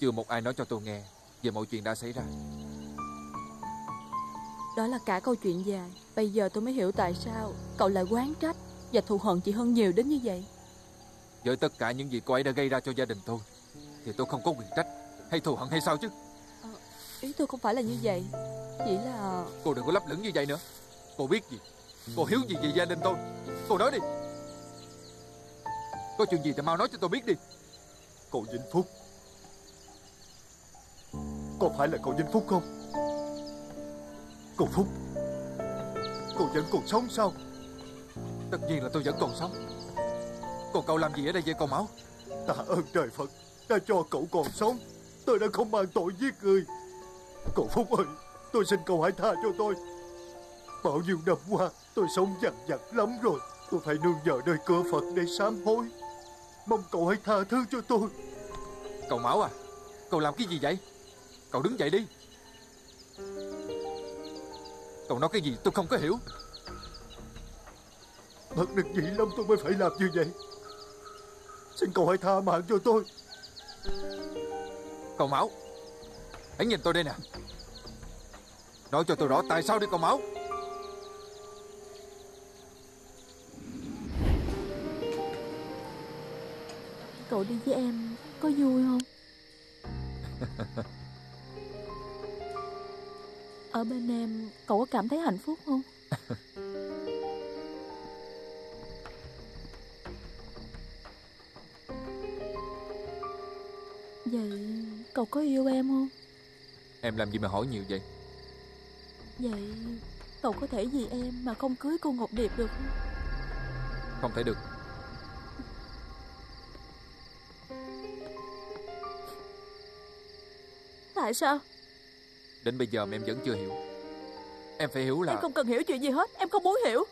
Chưa một ai nói cho tôi nghe về mọi chuyện đã xảy ra. Đó là cả câu chuyện dài. Bây giờ tôi mới hiểu tại sao cậu lại oán trách và thù hận chị Hân nhiều đến như vậy. Với tất cả những gì cô ấy đã gây ra cho gia đình tôi thì tôi không có quyền trách hay thù hận hay sao chứ? Ý tôi không phải là như vậy. Chỉ là... Cô đừng có lấp lửng như vậy nữa. Cô biết gì? Cô hiểu gì về gia đình tôi? Cô nói đi. Có chuyện gì thì mau nói cho tôi biết đi. Cô Vĩnh Phúc, Có phải là cậu Vinh Phúc không? Cậu Phúc, cậu vẫn còn sống sao? Tất nhiên là tôi vẫn còn sống. Còn cậu làm gì ở đây vậy con Mão? Tạ ơn trời Phật đã cho cậu còn sống. Tôi đã không mang tội giết người. Cậu Phúc ơi, tôi xin cậu hãy tha cho tôi. Bao nhiêu năm qua tôi sống dằn vặt lắm rồi. Tôi phải nương nhờ nơi cửa Phật để sám hối. Mong cậu hãy tha thứ cho tôi. Cậu Mão à, cậu làm cái gì vậy? Cậu đứng dậy đi. Cậu nói cái gì tôi không có hiểu. Thật được dĩ lắm tôi mới phải làm như vậy. Xin cậu hãy tha mạng cho tôi. Cậu Mão, hãy nhìn tôi đây nè. Nói cho tôi rõ tại sao đi cậu Mão. Cậu đi với em có vui không? Ở bên em cậu có cảm thấy hạnh phúc không? Vậy cậu có yêu em không? Em làm gì mà hỏi nhiều vậy? Vậy cậu có thể vì em mà không cưới cô Ngọc Điệp được không? Không thể được. Tại sao? Đến bây giờ mà em vẫn chưa hiểu. Em phải hiểu là... Em không cần hiểu chuyện gì hết. Em không muốn hiểu.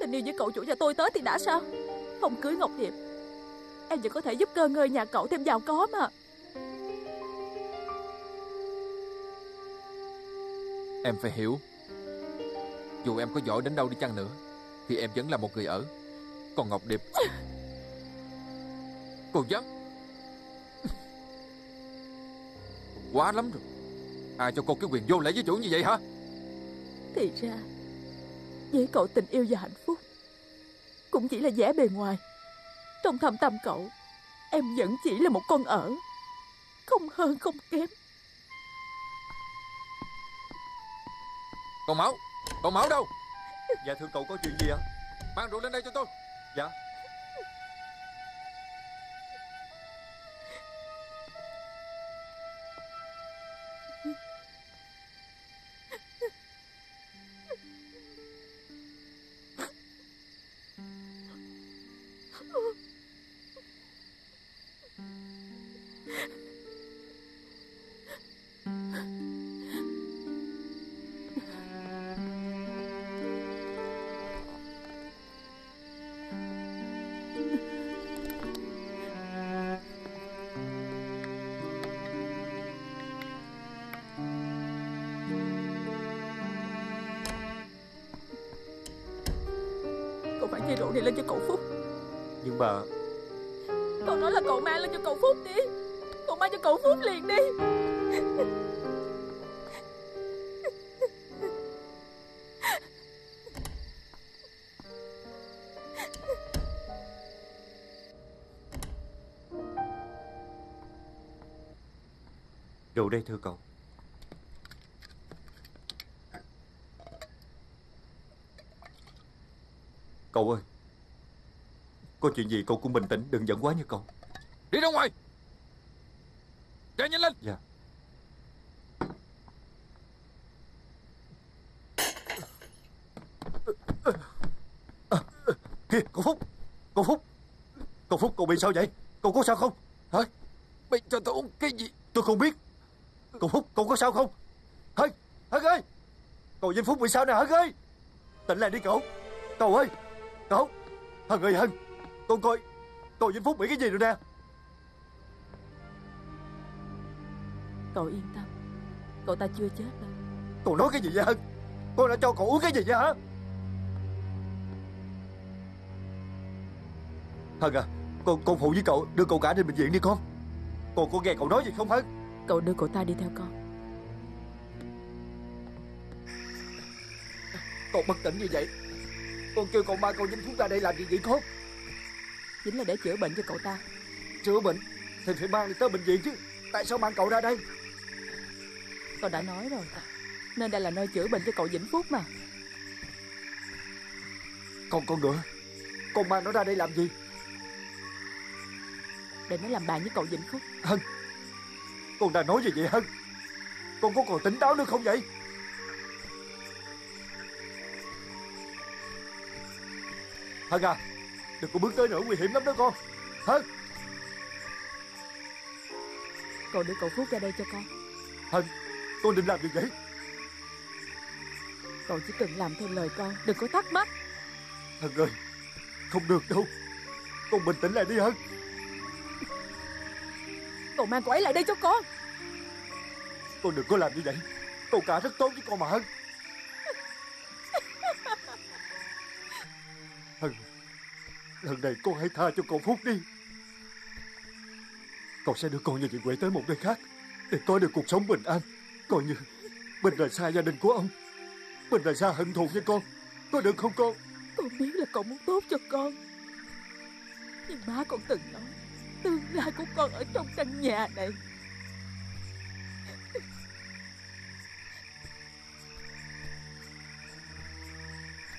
Tình yêu với cậu chủ nhà tôi tới thì đã sao? Không cưới Ngọc Điệp, em vẫn có thể giúp cơ ngơi nhà cậu thêm giàu có mà. Em phải hiểu. Dù em có giỏi đến đâu đi chăng nữa thì em vẫn là một người ở. Còn Ngọc Điệp, cô dám quá lắm rồi. Ai cho cô cái quyền vô lễ với chủ như vậy hả? Thì ra với cậu tình yêu và hạnh phúc cũng chỉ là vẻ bề ngoài. Trong thâm tâm cậu, em vẫn chỉ là một con ở, không hơn không kém. Con Mão, con Mão đâu? Dạ thưa cậu, có chuyện gì ạ? Mang rượu lên đây cho tôi. Dạ. Chai rượu này lên cho cậu Phúc. Nhưng bà, cậu nói là cậu mang lên cho cậu Phúc đi. Cậu mang cho cậu Phúc liền đi. Rượu đây thưa cậu. Cậu ơi, có chuyện gì cậu cũng bình tĩnh, đừng giận quá như cậu. Đi ra ngoài. Chạy nhanh lên. Dạ. Kìa, cậu Phúc. Cậu Phúc. Cậu Phúc, cậu bị sao vậy? Cậu có sao không? Hả? Bị cho tôi uống cái gì? Tôi không biết. Cậu Phúc, cậu có sao không? Hỡi, Hỡi ơi. Cậu Vinh Phúc bị sao nè Hỡi ơi. Tỉnh lại đi cậu. Cậu ơi. Cậu Hằng ơi Hằng, con coi cậu Vinh Phúc bị cái gì rồi nè. Cậu yên tâm, cậu ta chưa chết đâu. Cậu nói cái gì vậy Hằng? Con đã cho cậu uống cái gì vậy hả? Hằng à, con phụ với cậu đưa cậu cả đến bệnh viện đi con. Con có nghe cậu nói gì không Hằng? Cậu đưa cậu ta đi theo con. Cậu bất tỉnh như vậy, con kêu cậu mang cậu Vinh Phúc ra đây làm gì vậy con? Chính là để chữa bệnh cho cậu ta. Chữa bệnh thì phải mang đi tới bệnh viện chứ. Tại sao mang cậu ra đây? Con đã nói rồi, nên đây là nơi chữa bệnh cho cậu Vinh Phúc mà. Con ngựa, con mang nó ra đây làm gì? Để nó làm bạn với cậu Vinh Phúc. Hân, Con đã nói gì vậy Hân? Con có còn tỉnh táo nữa không vậy? Hân à, đừng có bước tới nữa, nguy hiểm lắm đó con. Hân, con đưa cậu Phúc ra đây cho con. Hân, con định làm gì vậy? Cậu chỉ cần làm theo lời con, đừng có thắc mắc. Hân ơi, không được đâu. Con bình tĩnh lại đi Hân. Cậu mang cô ấy lại đây cho con. Con đừng có làm như vậy. Cậu cả rất tốt với con mà Hân. Hân, lần này con hãy tha cho cậu Phúc đi. Cậu sẽ đưa con và chị Huệ tới một nơi khác để có được cuộc sống bình an. Coi như mình rời xa gia đình của ông, mình rời xa hận thù với con, có được không con? Con biết là cậu muốn tốt cho con, nhưng má con từng nói tương lai của con ở trong căn nhà này.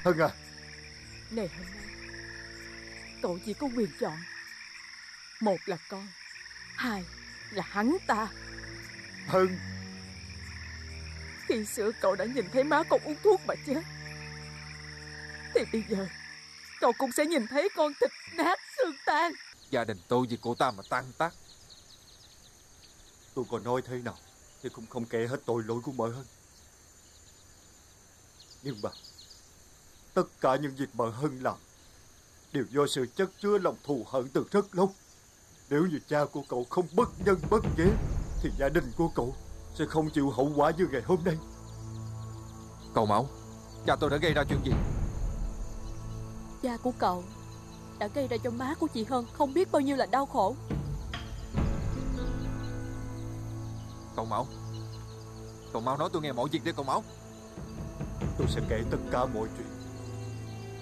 Hân à, này Hân à, cậu chỉ có quyền chọn. Một là con, hai là hắn ta. Hân, khi xưa cậu đã nhìn thấy má con uống thuốc mà chết, thì bây giờ cậu cũng sẽ nhìn thấy con thịt nát xương tan. Gia đình tôi vì cô ta mà tan tác. Tôi còn nói thế nào thì cũng không kể hết tội lỗi của mợ Hân. Nhưng mà tất cả những việc mợ Hân làm đều do sự chất chứa lòng thù hận từ rất lâu. Nếu như cha của cậu không bất nhân bất nghĩa thì gia đình của cậu sẽ không chịu hậu quả như ngày hôm nay. Cậu Mão, cha tôi đã gây ra chuyện gì? Cha của cậu đã gây ra cho má của chị Hân không biết bao nhiêu là đau khổ. Cậu Mão, cậu Mão nói tôi nghe mọi việc đi cậu Mão. Tôi sẽ kể tất cả mọi chuyện,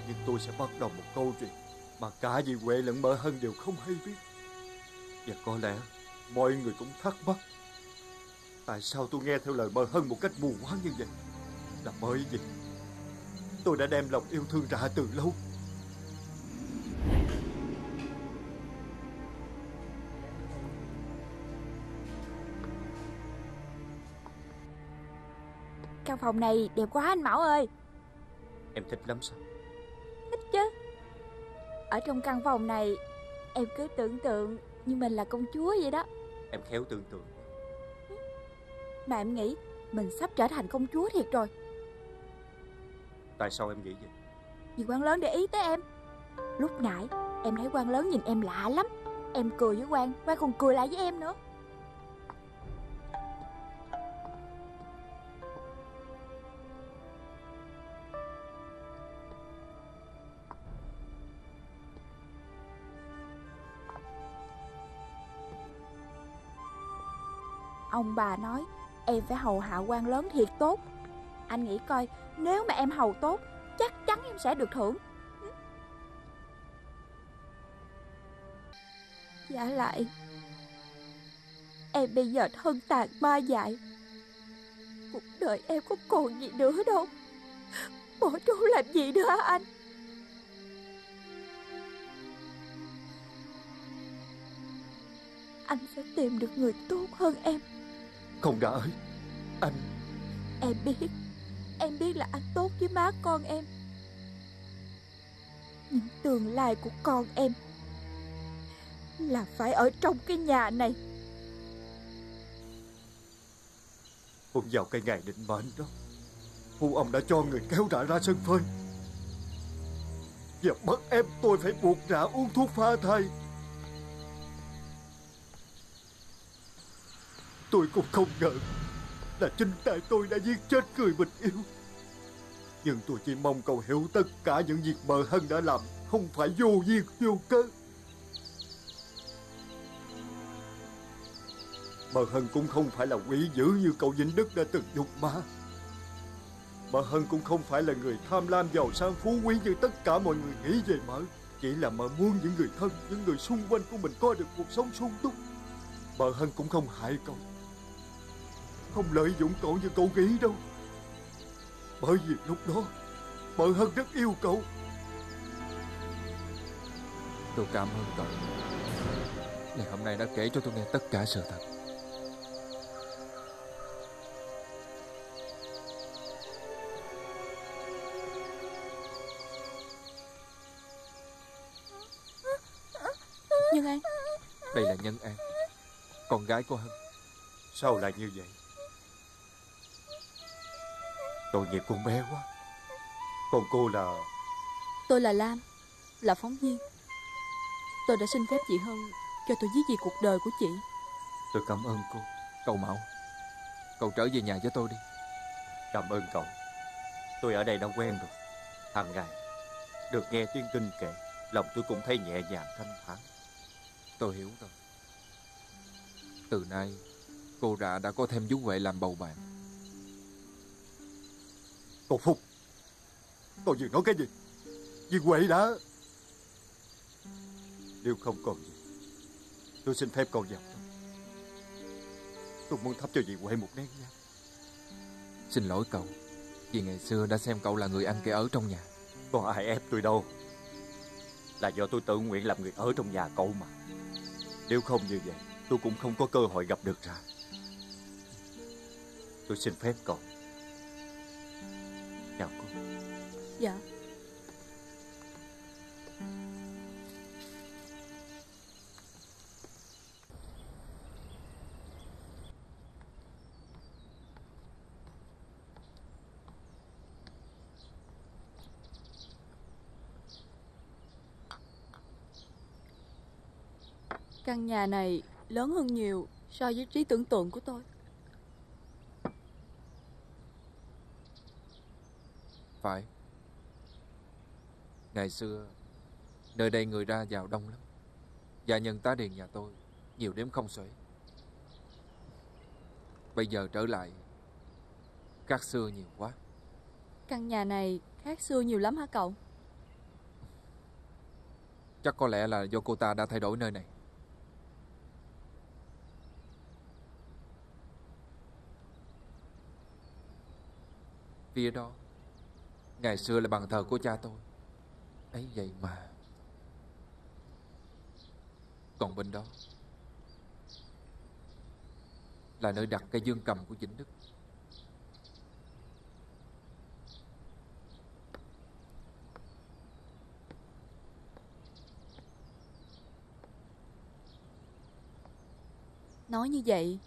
nhưng tôi sẽ bắt đầu một câu chuyện mà cả dì Huệ lẫn mợ Hân đều không hay biết. Và có lẽ mọi người cũng thắc mắc tại sao tôi nghe theo lời mợ Hân một cách mù quáng như vậy. Là bởi vì tôi đã đem lòng yêu thương ra từ lâu. Căn phòng này đẹp quá anh Mão ơi. Em thích lắm sao? Thích chứ. Ở trong căn phòng này em cứ tưởng tượng như mình là công chúa vậy đó. Em khéo tưởng tượng. Mà em nghĩ mình sắp trở thành công chúa thiệt rồi. Tại sao em nghĩ vậy? Vì quan lớn để ý tới em. Lúc nãy em thấy quan lớn nhìn em lạ lắm. Em cười với quan còn cười lại với em nữa. Ông bà nói em phải hầu hạ quan lớn thiệt tốt. Anh nghĩ coi, nếu mà em hầu tốt, chắc chắn em sẽ được thưởng. Dạ lại, em bây giờ thân tàn ma dại, cuộc đời em có còn gì nữa đâu. Bỏ trốn làm gì nữa hả anh? Anh sẽ tìm được người tốt hơn em. Không đã ấy, anh... Em biết là anh tốt với má con em, nhưng tương lai của con em là phải ở trong cái nhà này. Hôm vào cái ngày định mệnh đó, phu ông đã cho người kéo rạ ra sân phơi và bắt em tôi phải buộc rạ uống thuốc phá thai. Tôi cũng không ngờ là chính tại tôi đã giết chết người mình yêu. Nhưng tôi chỉ mong cậu hiểu tất cả những việc mợ Hân đã làm không phải vô duyên vô cớ. Mợ Hân cũng không phải là quỷ dữ như cậu Vĩnh Đức đã từng nhục má. Mợ Hân cũng không phải là người tham lam giàu sang phú quý như tất cả mọi người nghĩ về mợ. Chỉ là mợ muốn những người thân, những người xung quanh của mình có được cuộc sống sung túc. Mợ Hân cũng không hại cậu, không lợi dụng cậu như cậu nghĩ đâu. Bởi vì lúc đó mợ Hân rất yêu cậu. Tôi cảm ơn cậu, ngày hôm nay đã kể cho tôi nghe tất cả sự thật. Nhân An. Đây là Nhân An, con gái của Hân. Sao lại như vậy? Tội nghiệp con bé quá. Còn cô là? Tôi là Lam, là phóng viên. Tôi đã xin phép chị Hân cho tôi viết về cuộc đời của chị. Tôi cảm ơn cô. Cậu Mão, cậu trở về nhà với tôi đi. Cảm ơn cậu. Tôi ở đây đã quen rồi. Hàng ngày được nghe tiếng kinh kệ, lòng tôi cũng thấy nhẹ nhàng thanh thản. Tôi hiểu rồi. Từ nay cô đã có thêm Vũ Huệ làm bầu bạn. Cô Phúc, cô vừa nói cái gì? Vì Huệ đã... Nếu không còn gì, tôi xin phép cậu vào. Tôi muốn thắp cho dì Huệ một nén nhang. Xin lỗi cậu, vì ngày xưa đã xem cậu là người ăn kẻ ở trong nhà. Có ai ép tôi đâu. Là do tôi tự nguyện làm người ở trong nhà cậu mà. Nếu không như vậy, tôi cũng không có cơ hội gặp được ra. Tôi xin phép cậu. Chào cô. Dạ. Căn nhà này lớn hơn nhiều so với trí tưởng tượng của tôi. Phải. Ngày xưa nơi đây người ra vào đông lắm. Và nhân tá điền nhà tôi nhiều đếm không xuể. Bây giờ trở lại khác xưa nhiều quá. Căn nhà này khác xưa nhiều lắm hả cậu? Chắc có lẽ là do cô ta đã thay đổi nơi này. Phía đó ngày xưa là bàn thờ của cha tôi ấy, vậy mà. Còn bên đó là nơi đặt cây dương cầm của Vĩnh Đức. Nói như vậy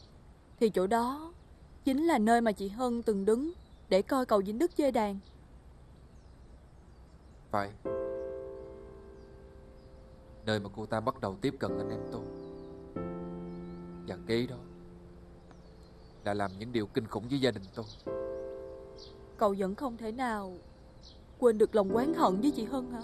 thì chỗ đó chính là nơi mà chị Hân từng đứng để coi cậu Vĩnh Đức chơi đàn. Phải. Nơi mà cô ta bắt đầu tiếp cận anh em tôi. Và kế đó đã làm những điều kinh khủng với gia đình tôi. Cậu vẫn không thể nào quên được lòng oán hận với chị Hân hả?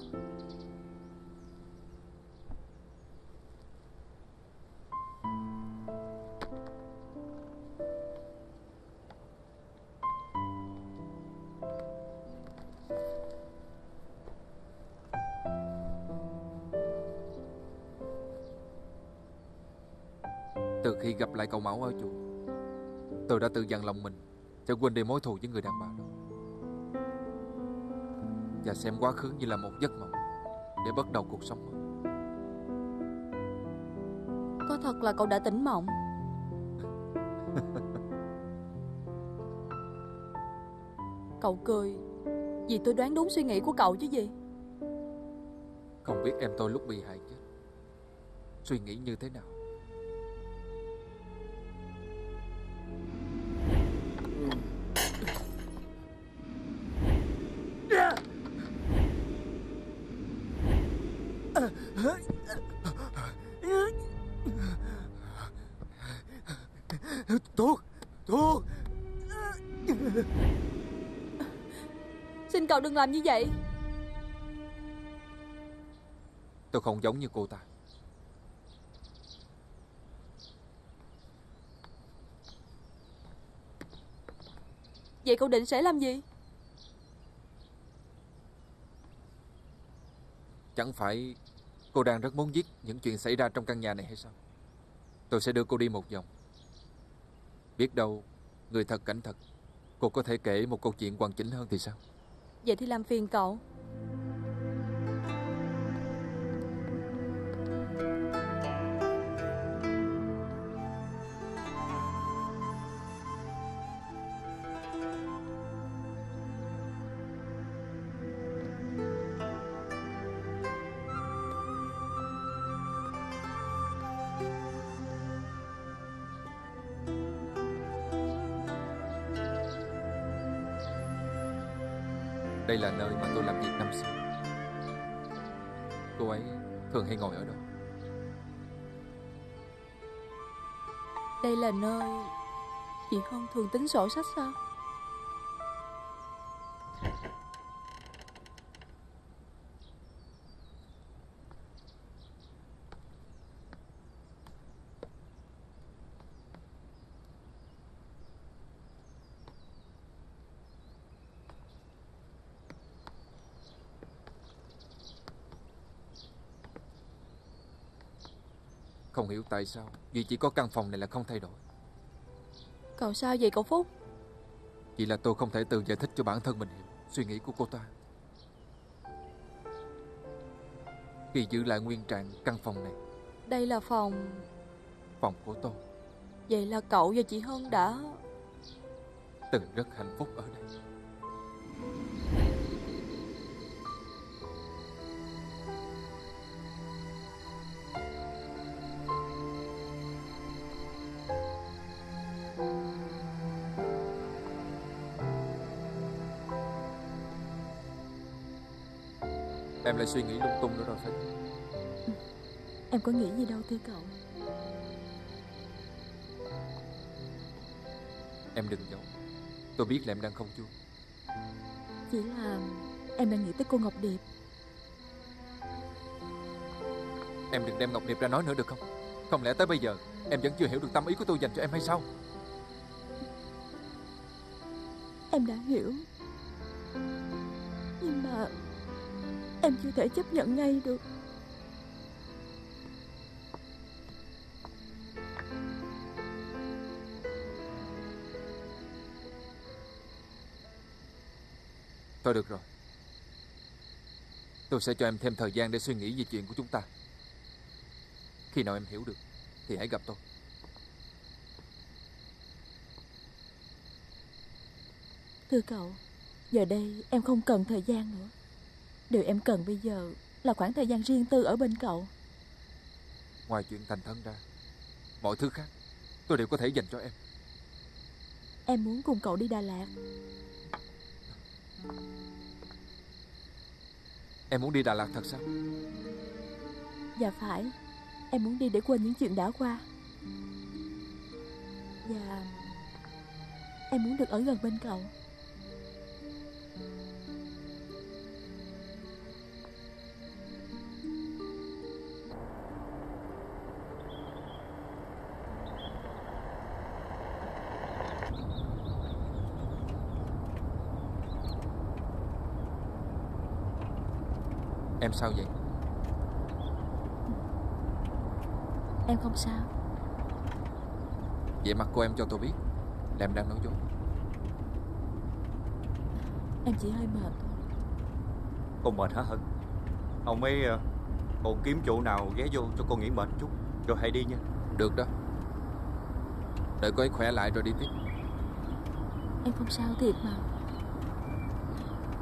Từ khi gặp lại cậu Mão ở chùa, tôi đã tự dặn lòng mình sẽ quên đi mối thù với người đàn bà đó, và xem quá khứ như là một giấc mộng để bắt đầu cuộc sống mới. Có thật là cậu đã tỉnh mộng? Cậu cười vì tôi đoán đúng suy nghĩ của cậu chứ gì. Không biết em tôi lúc bị hại chết suy nghĩ như thế nào. Thuốc. Xin cậu đừng làm như vậy. Tôi không giống như cô ta. Vậy cậu định sẽ làm gì? Chẳng phải cô đang rất muốn viết những chuyện xảy ra trong căn nhà này hay sao? Tôi sẽ đưa cô đi một vòng. Biết đâu người thật cảnh thật, cô có thể kể một câu chuyện hoàn chỉnh hơn thì sao? Vậy thì làm phiền cậu. Đây là nơi mà tôi làm việc năm xưa. Cô ấy thường hay ngồi ở đó. Đây là nơi chị Hân thường tính sổ sách sao? Không hiểu tại sao Duy chỉ có căn phòng này là không thay đổi. Cậu sao vậy cậu Phúc? Chỉ là tôi không thể tự giải thích cho bản thân mình hiểu suy nghĩ của cô ta. Khi giữ lại nguyên trạng căn phòng này. Đây là phòng của tôi. Vậy là cậu và chị Hân đã từng rất hạnh phúc ở đây. Em lại suy nghĩ lung tung nữa rồi phải không? Ừ. Em có nghĩ gì đâu thưa cậu. Em đừng giấu. Tôi biết là em đang không vui. Chỉ là em đang nghĩ tới cô Ngọc Điệp. Em đừng đem Ngọc Điệp ra nói nữa được không? Không lẽ tới bây giờ em vẫn chưa hiểu được tâm ý của tôi dành cho em hay sao? Em đã hiểu. Nhưng mà em chưa thể chấp nhận ngay được. Thôi được rồi. Tôi sẽ cho em thêm thời gian để suy nghĩ về chuyện của chúng ta. Khi nào em hiểu được thì hãy gặp tôi. Thưa cậu, giờ đây em không cần thời gian nữa. Điều em cần bây giờ là khoảng thời gian riêng tư ở bên cậu. Ngoài chuyện thành thân ra, mọi thứ khác tôi đều có thể dành cho em. Em muốn cùng cậu đi Đà Lạt. Em muốn đi Đà Lạt thật sao? Dạ phải. Em muốn đi để quên những chuyện đã qua. Và em muốn được ở gần bên cậu. Em sao vậy? Em không sao. Vậy mặt cô em cho tôi biết là em đang nói dối. Em chỉ hơi mệt. Cô mệt hả Hân? Hồng ấy, cô kiếm chỗ nào ghé vô cho cô nghỉ mệt chút rồi hãy đi nha. Được đó. Đợi cô ấy khỏe lại rồi đi tiếp. Em không sao thiệt mà.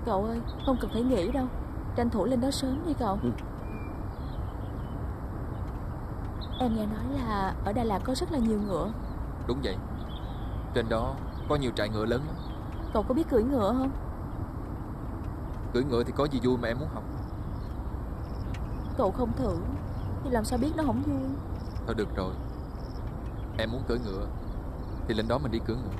Cậu ơi, không cần phải nghỉ đâu. Tranh thủ lên đó sớm đi cậu. Em nghe nói là ở Đà Lạt có rất là nhiều ngựa. Đúng vậy. Trên đó có nhiều trại ngựa lớn lắm. Cậu có biết cưỡi ngựa không? Cưỡi ngựa thì có gì vui mà em muốn học. Cậu không thử thì làm sao biết nó không vui. Thôi được rồi. Em muốn cưỡi ngựa thì lên đó mình đi cưỡi ngựa.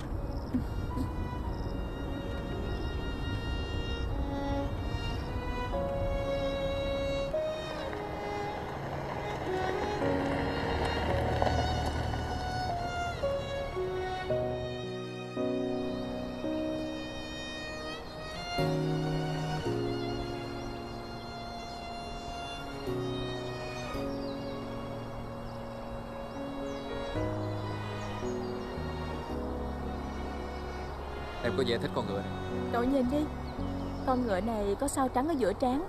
Em có vẻ thích con ngựa này. Cậu nhìn đi. Con ngựa này có sao trắng ở giữa trán.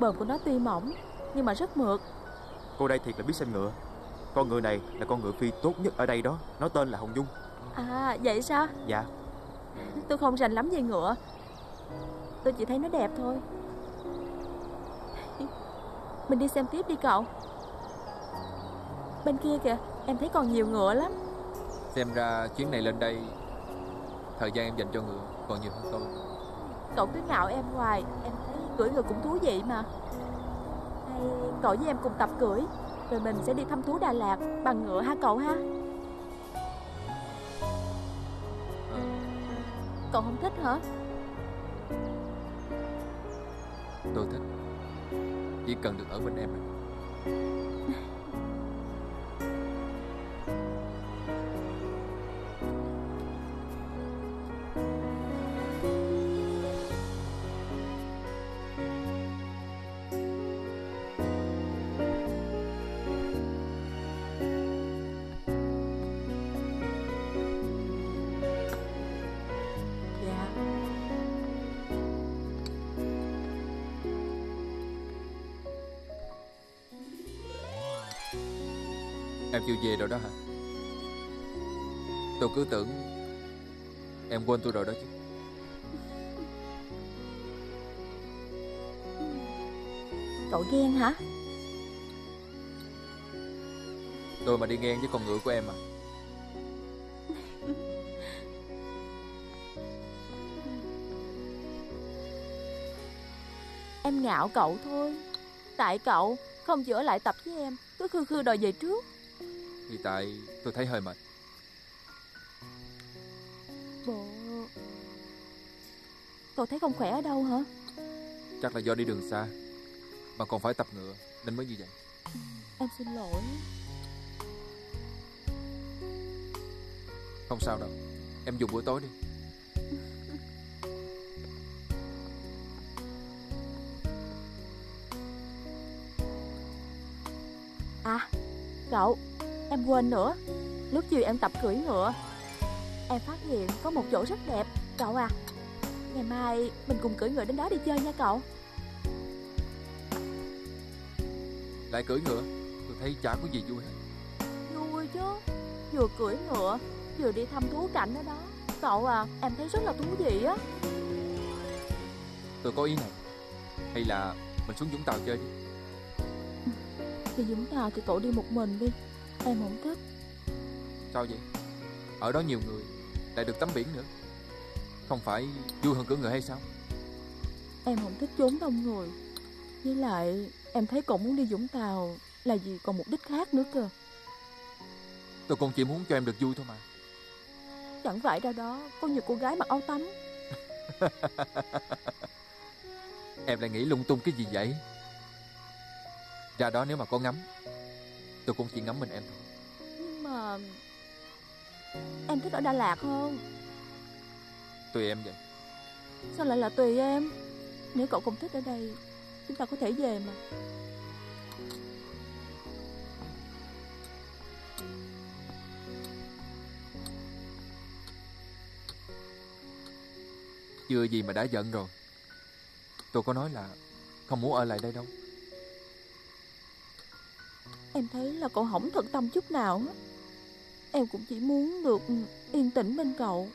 Bờm của nó tuy mỏng nhưng mà rất mượt. Cô đây thiệt là biết xem ngựa. Con ngựa này là con ngựa phi tốt nhất ở đây đó. Nó tên là Hồng Dung. À vậy sao? Dạ. Tôi không rành lắm về ngựa. Tôi chỉ thấy nó đẹp thôi. Mình đi xem tiếp đi cậu. Bên kia kìa, em thấy còn nhiều ngựa lắm. Xem ra chuyến này lên đây thời gian em dành cho ngựa còn nhiều hơn tôi. Cậu cứ ngạo em hoài, em thấy cưỡi ngựa cũng thú vị mà. Hay cậu với em cùng tập cưỡi, rồi mình sẽ đi thăm thú Đà Lạt bằng ngựa ha cậu ha. Cậu không thích hả? Tôi thích, chỉ cần được ở bên em. Em chưa về rồi đó hả? Tôi cứ tưởng em quên tôi rồi đó chứ. Cậu ghen hả? Tôi mà đi ghen với con ngựa của em à? Em ngạo cậu thôi. Tại cậu không chữa lại tập với em, cứ khư khư đòi về trước. Vì tại tôi thấy hơi mệt. Bộ... cậu thấy không khỏe ở đâu hả? Chắc là do đi đường xa, mà còn phải tập ngựa nên mới như vậy. Em xin lỗi. Không sao đâu, em dùng bữa tối đi. À, cậu, em quên nữa, lúc chiều em tập cưỡi ngựa, em phát hiện có một chỗ rất đẹp, cậu à. Ngày mai mình cùng cưỡi ngựa đến đó đi chơi nha cậu. Lại cưỡi ngựa? Tôi thấy chả có gì vui hết. Vui chứ, vừa cưỡi ngựa, vừa đi thăm thú cảnh ở đó, cậu à, em thấy rất là thú vị á. Tôi có ý này, hay là mình xuống Vũng Tàu chơi đi. Đi Vũng Tàu thì cậu đi một mình đi, em không thích. Sao vậy? Ở đó nhiều người, lại được tắm biển nữa, không phải vui hơn cưỡi ngựa hay sao? Em không thích trốn đông người. Với lại em thấy cậu muốn đi Vũng Tàu là vì còn mục đích khác nữa cơ. Tôi còn chỉ muốn cho em được vui thôi mà. Chẳng phải ra đó có nhiều cô gái mặc áo tắm. Em lại nghĩ lung tung cái gì vậy? Ra đó nếu mà có ngắm, tôi cũng chỉ ngắm mình em thôi. Nhưng mà em thích ở Đà Lạt hơn. Tùy em vậy. Sao lại là tùy em? Nếu cậu không thích ở đây, chúng ta có thể về mà. Chưa gì mà đã giận rồi. Tôi có nói là không muốn ở lại đây đâu. Em thấy là cậu không thật tâm chút nào hết. Em cũng chỉ muốn được yên tĩnh bên cậu,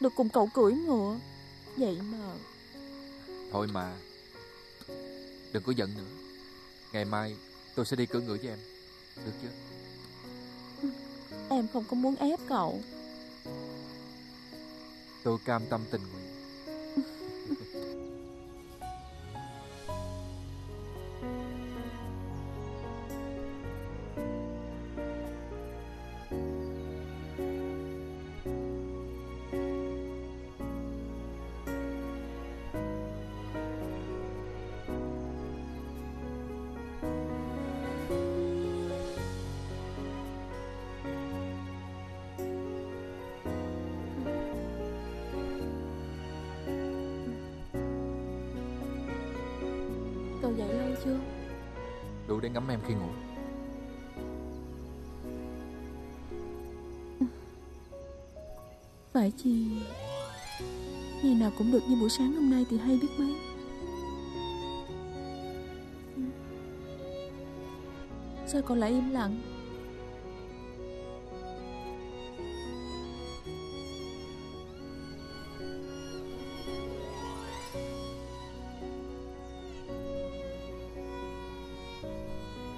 được cùng cậu cưỡi ngựa. Vậy mà. Thôi mà, đừng có giận nữa. Ngày mai tôi sẽ đi cưỡi ngựa với em, được chứ? Em không có muốn ép cậu. Tôi cam tâm tình nguyện. Cậu dậy lâu chưa? Đủ để ngắm em khi ngủ. Phải chi ngày nào cũng được như buổi sáng hôm nay thì hay biết mấy. Sao cậu lại im lặng?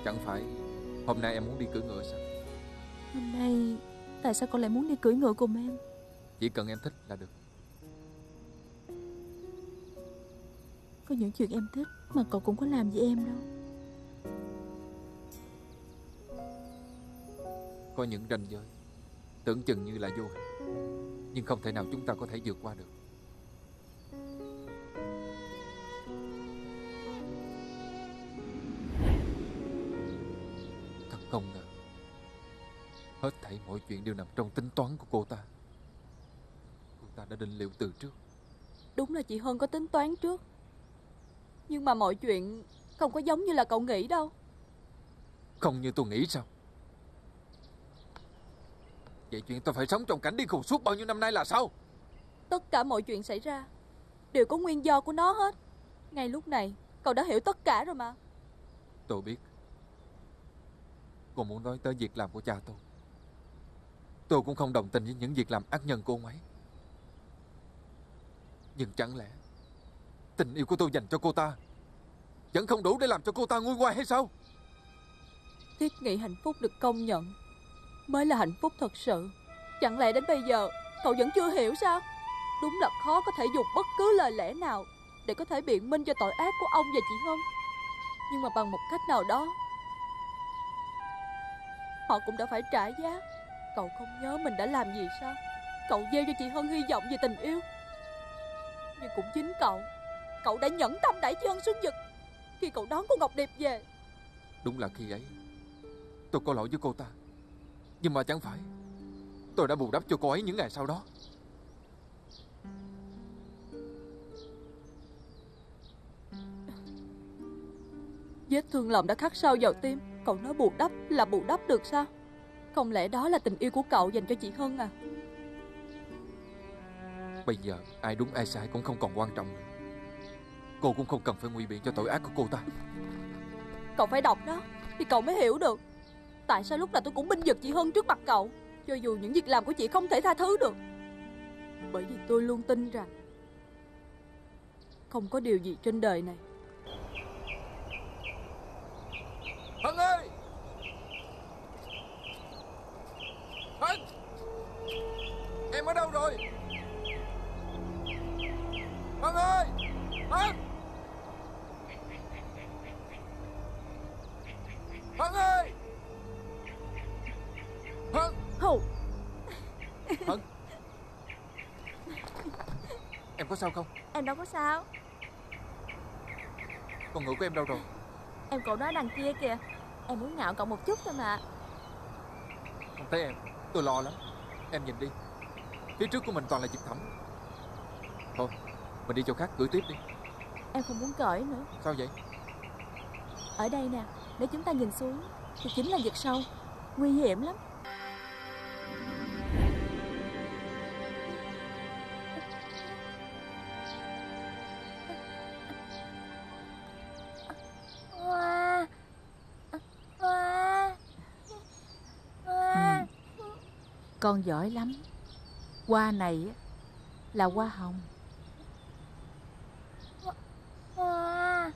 Chẳng phải hôm nay em muốn đi cưỡi ngựa sao? Hôm nay tại sao con lại muốn đi cưỡi ngựa cùng em? Chỉ cần em thích là được. Có những chuyện em thích mà cậu cũng có làm gì em đâu. Có những ranh giới tưởng chừng như là vô hình, nhưng không thể nào chúng ta có thể vượt qua được. Thật không ngờ hết thảy mọi chuyện đều nằm trong tính toán của cô ta. Cô ta đã định liệu từ trước. Đúng là chị Hân có tính toán trước, nhưng mà mọi chuyện không có giống như là cậu nghĩ đâu. Không như tôi nghĩ sao? Vậy chuyện tôi phải sống trong cảnh điên khùng suốt bao nhiêu năm nay là sao? Tất cả mọi chuyện xảy ra đều có nguyên do của nó hết. Ngay lúc này cậu đã hiểu tất cả rồi mà. Tôi biết. Cô muốn nói tới việc làm của cha tôi. Tôi cũng không đồng tình với những việc làm ác nhân của ông ấy. Nhưng chẳng lẽ tình yêu của tôi dành cho cô ta vẫn không đủ để làm cho cô ta nguôi ngoai hay sao? Thiết nghĩ hạnh phúc được công nhận mới là hạnh phúc thật sự. Chẳng lẽ đến bây giờ cậu vẫn chưa hiểu sao? Đúng là khó có thể dùng bất cứ lời lẽ nào để có thể biện minh cho tội ác của ông và chị Hân. Nhưng mà bằng một cách nào đó, họ cũng đã phải trả giá. Cậu không nhớ mình đã làm gì sao? Cậu gieo cho chị Hân hy vọng về tình yêu, nhưng cũng chính cậu đã nhẫn tâm đẩy chị Hân xuống vực khi cậu đón cô Ngọc Điệp về. Đúng là khi ấy tôi có lỗi với cô ta, nhưng mà chẳng phải tôi đã bù đắp cho cô ấy những ngày sau đó. Vết thương lòng đã khắc sâu vào tim. Cậu nói bù đắp là bù đắp được sao? Không lẽ đó là tình yêu của cậu dành cho chị Hân à? Bây giờ ai đúng ai sai cũng không còn quan trọng nữa. Cô cũng không cần phải ngụy biện cho tội ác của cô ta. Cậu phải đọc đó thì cậu mới hiểu được tại sao lúc nào tôi cũng binh vực chị Hân trước mặt cậu, cho dù những việc làm của chị không thể tha thứ được. Bởi vì tôi luôn tin rằng không có điều gì trên đời này. Hân ơi! Hân! Em ở đâu rồi? Hân ơi! Hân! Hân ơi! Hân! Hân! Em có sao không? Em đâu có sao. Con ngựa của em đâu rồi? Em cậu nói đằng kia kìa. Em muốn ngạo cậu một chút thôi mà. Không thấy em, tôi lo lắm. Em nhìn đi, phía trước của mình toàn là vực thẳm. Thôi, mình đi chỗ khác cưỡi tiếp đi. Em không muốn cưỡi nữa. Sao vậy? Ở đây nè, để chúng ta nhìn xuống thì chính là vực sâu, nguy hiểm lắm. Con giỏi lắm. Hoa này là hoa hồng. Hoa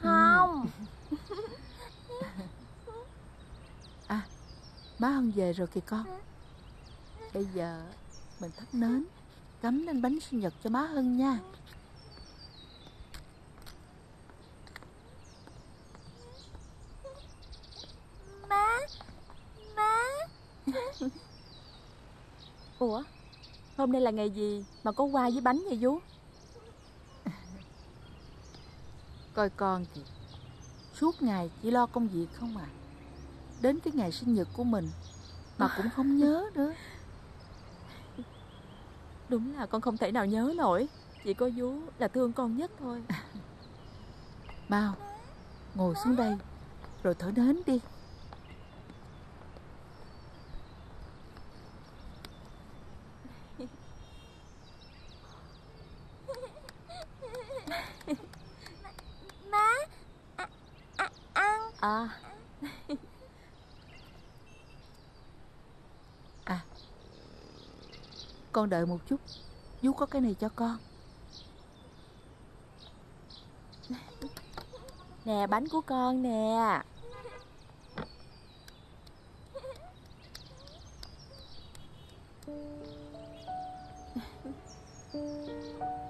hồng. À, má Hân về rồi kìa con. Bây giờ mình thắp nến cắm lên bánh sinh nhật cho má Hân nha. Ủa, hôm nay là ngày gì mà có hoa với bánh vậy vú? Coi con kìa, suốt ngày chỉ lo công việc không à. Đến cái ngày sinh nhật của mình mà cũng không nhớ nữa. Đúng là con không thể nào nhớ nổi. Chỉ có vú là thương con nhất thôi. Mau, ngồi xuống đây rồi thở nến đi. Con đợi một chút, vú có cái này cho con. Nè, bánh của con nè.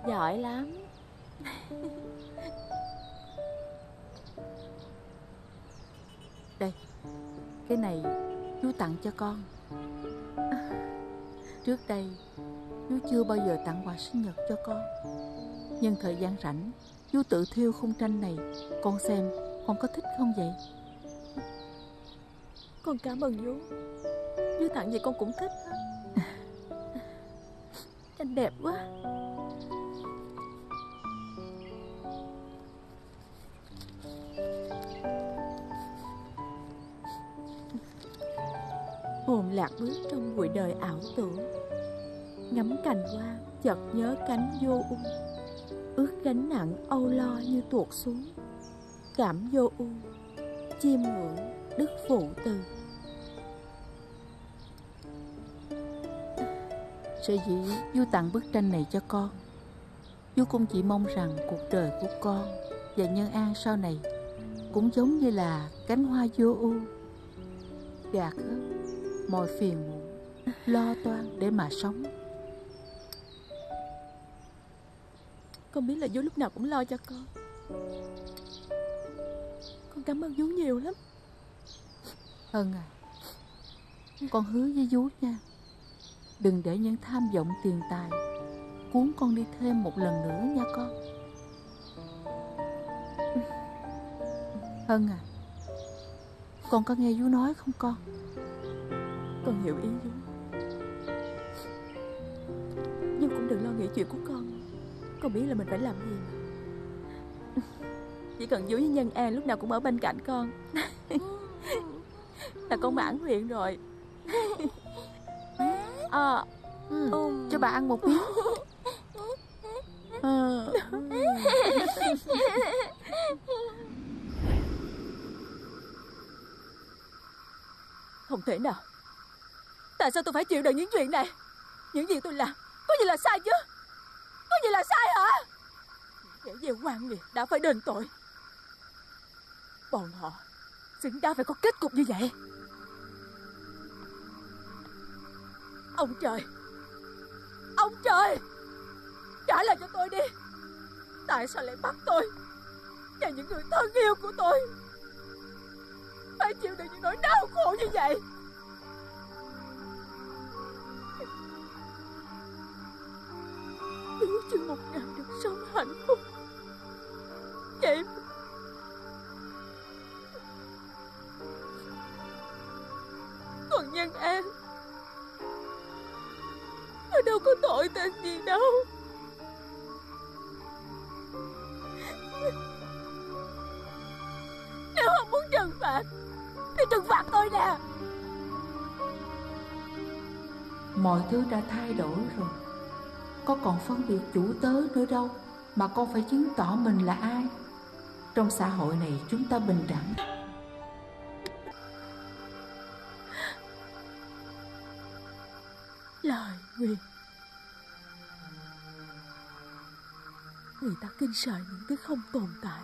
Giỏi lắm. Đây, cái này chú tặng cho con. Trước đây chú chưa bao giờ tặng quà sinh nhật cho con, nhưng thời gian rảnh chú tự thiêu khung tranh này. Con xem con có thích không vậy? Con cảm ơn chú tặng gì con cũng thích. Tranh đẹp quá. Hồn lạc bước trong bụi đời ảo tưởng, ngắm cành hoa chợt nhớ cánh vô u, ước gánh nặng âu lo như tuột xuống. Cảm vô u, chiêm ngưỡng đức phụ từ. Sở dĩ Du tặng bức tranh này cho con, Du cũng chỉ mong rằng cuộc đời của con và Nhân An sau này cũng giống như là cánh hoa vô u, gạt mọi phiền muộn, lo toan để mà sống. Con biết là Du lúc nào cũng lo cho con. Con cảm ơn Du nhiều lắm. Ân à, con hứa với Du nha, đừng để những tham vọng tiền tài cuốn con đi thêm một lần nữa nha con. Ân à, con có nghe Du nói không con? Con hiểu ý Du. Du cũng đừng lo nghĩ chuyện của con. Con biết là mình phải làm gì mà. Chỉ cần Du với Nhân An lúc nào cũng ở bên cạnh con là con mãn nguyện rồi. Cho bà ăn một miếng. Không thể nào. Tại sao tôi phải chịu đựng những chuyện này? Những gì tôi làm có gì là sai chứ? Có gì là sai hả? Kẻ gieo oan nghiệt đã phải đền tội. Bọn họ xứng đáng phải có kết cục như vậy. Ông trời, ông trời, trả lại cho tôi đi. Tại sao lại bắt tôi và những người thân yêu của tôi phải chịu được những nỗi đau khổ như vậy? Nếu chưa một ngày được sống hạnh phúc vậy mà. Còn Nhân An, nó đâu có tội tên gì đâu. Nếu không muốn trừng phạt thì trừng phạt tôi nè. Mọi thứ đã thay đổi rồi, có còn phân biệt chủ tớ nữa đâu mà con phải chứng tỏ mình là ai. Trong xã hội này chúng ta bình đẳng. Lời nguyền, người ta kinh sợ những thứ không tồn tại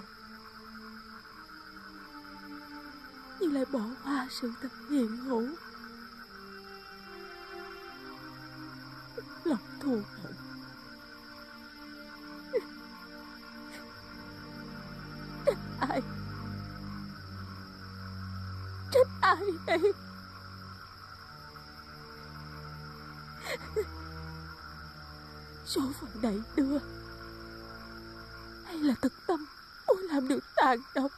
nhưng lại bỏ qua sự thật hiện hữu. Lòng thù hận, trách ai, trách ai đây? Số phận đẩy đưa hay là thực tâm muốn làm điều tàn độc?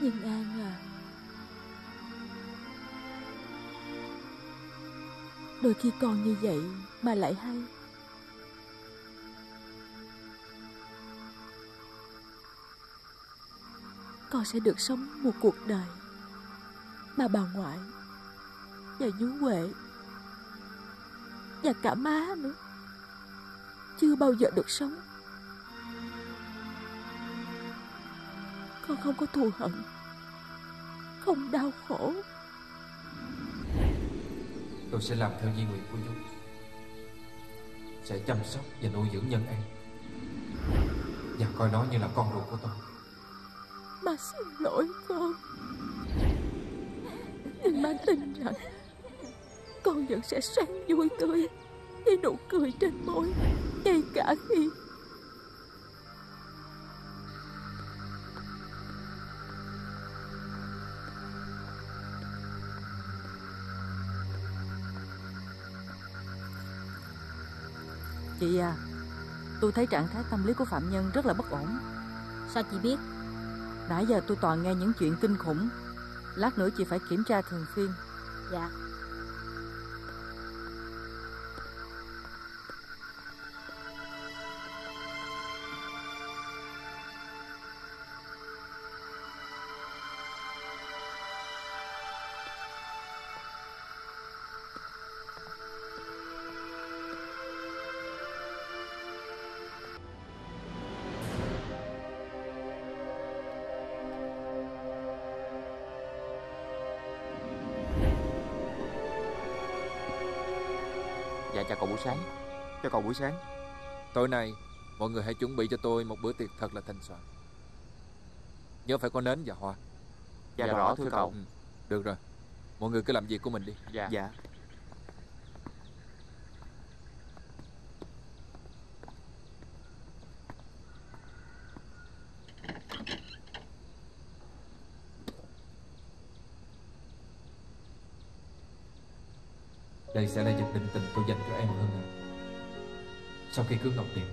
Nhân An à, đôi khi con như vậy mà lại hay. Con sẽ được sống một cuộc đời mà bà ngoại và chú Huệ và cả má nữa chưa bao giờ được sống. Con không có thù hận, không đau khổ. Tôi sẽ làm theo di nguyện của chú. sẽ chăm sóc và nuôi dưỡng nhân em và coi nó như là con ruột của tôi. Ba xin lỗi con, nhưng ba tin rằng con vẫn sẽ sáng vui tươi với nụ cười trên môi, ngay cả khi chị à. Tôi thấy trạng thái tâm lý của phạm nhân rất là bất ổn. Sao chị biết? Nãy giờ tôi toàn nghe những chuyện kinh khủng. Lát nữa chị phải kiểm tra thường xuyên. Dạ. Chào cậu buổi sáng. Chào cậu buổi sáng. Tối nay mọi người hãy chuẩn bị cho tôi một bữa tiệc thật là thịnh soạn. Nhớ phải có nến và hoa. Dạ, dạ rõ thưa cậu. Được rồi, mọi người cứ làm việc của mình đi. Dạ, dạ. Đây sẽ là dịp định tình tôi dành cho em hơn à. Sau khi cưới Ngọc Điệp,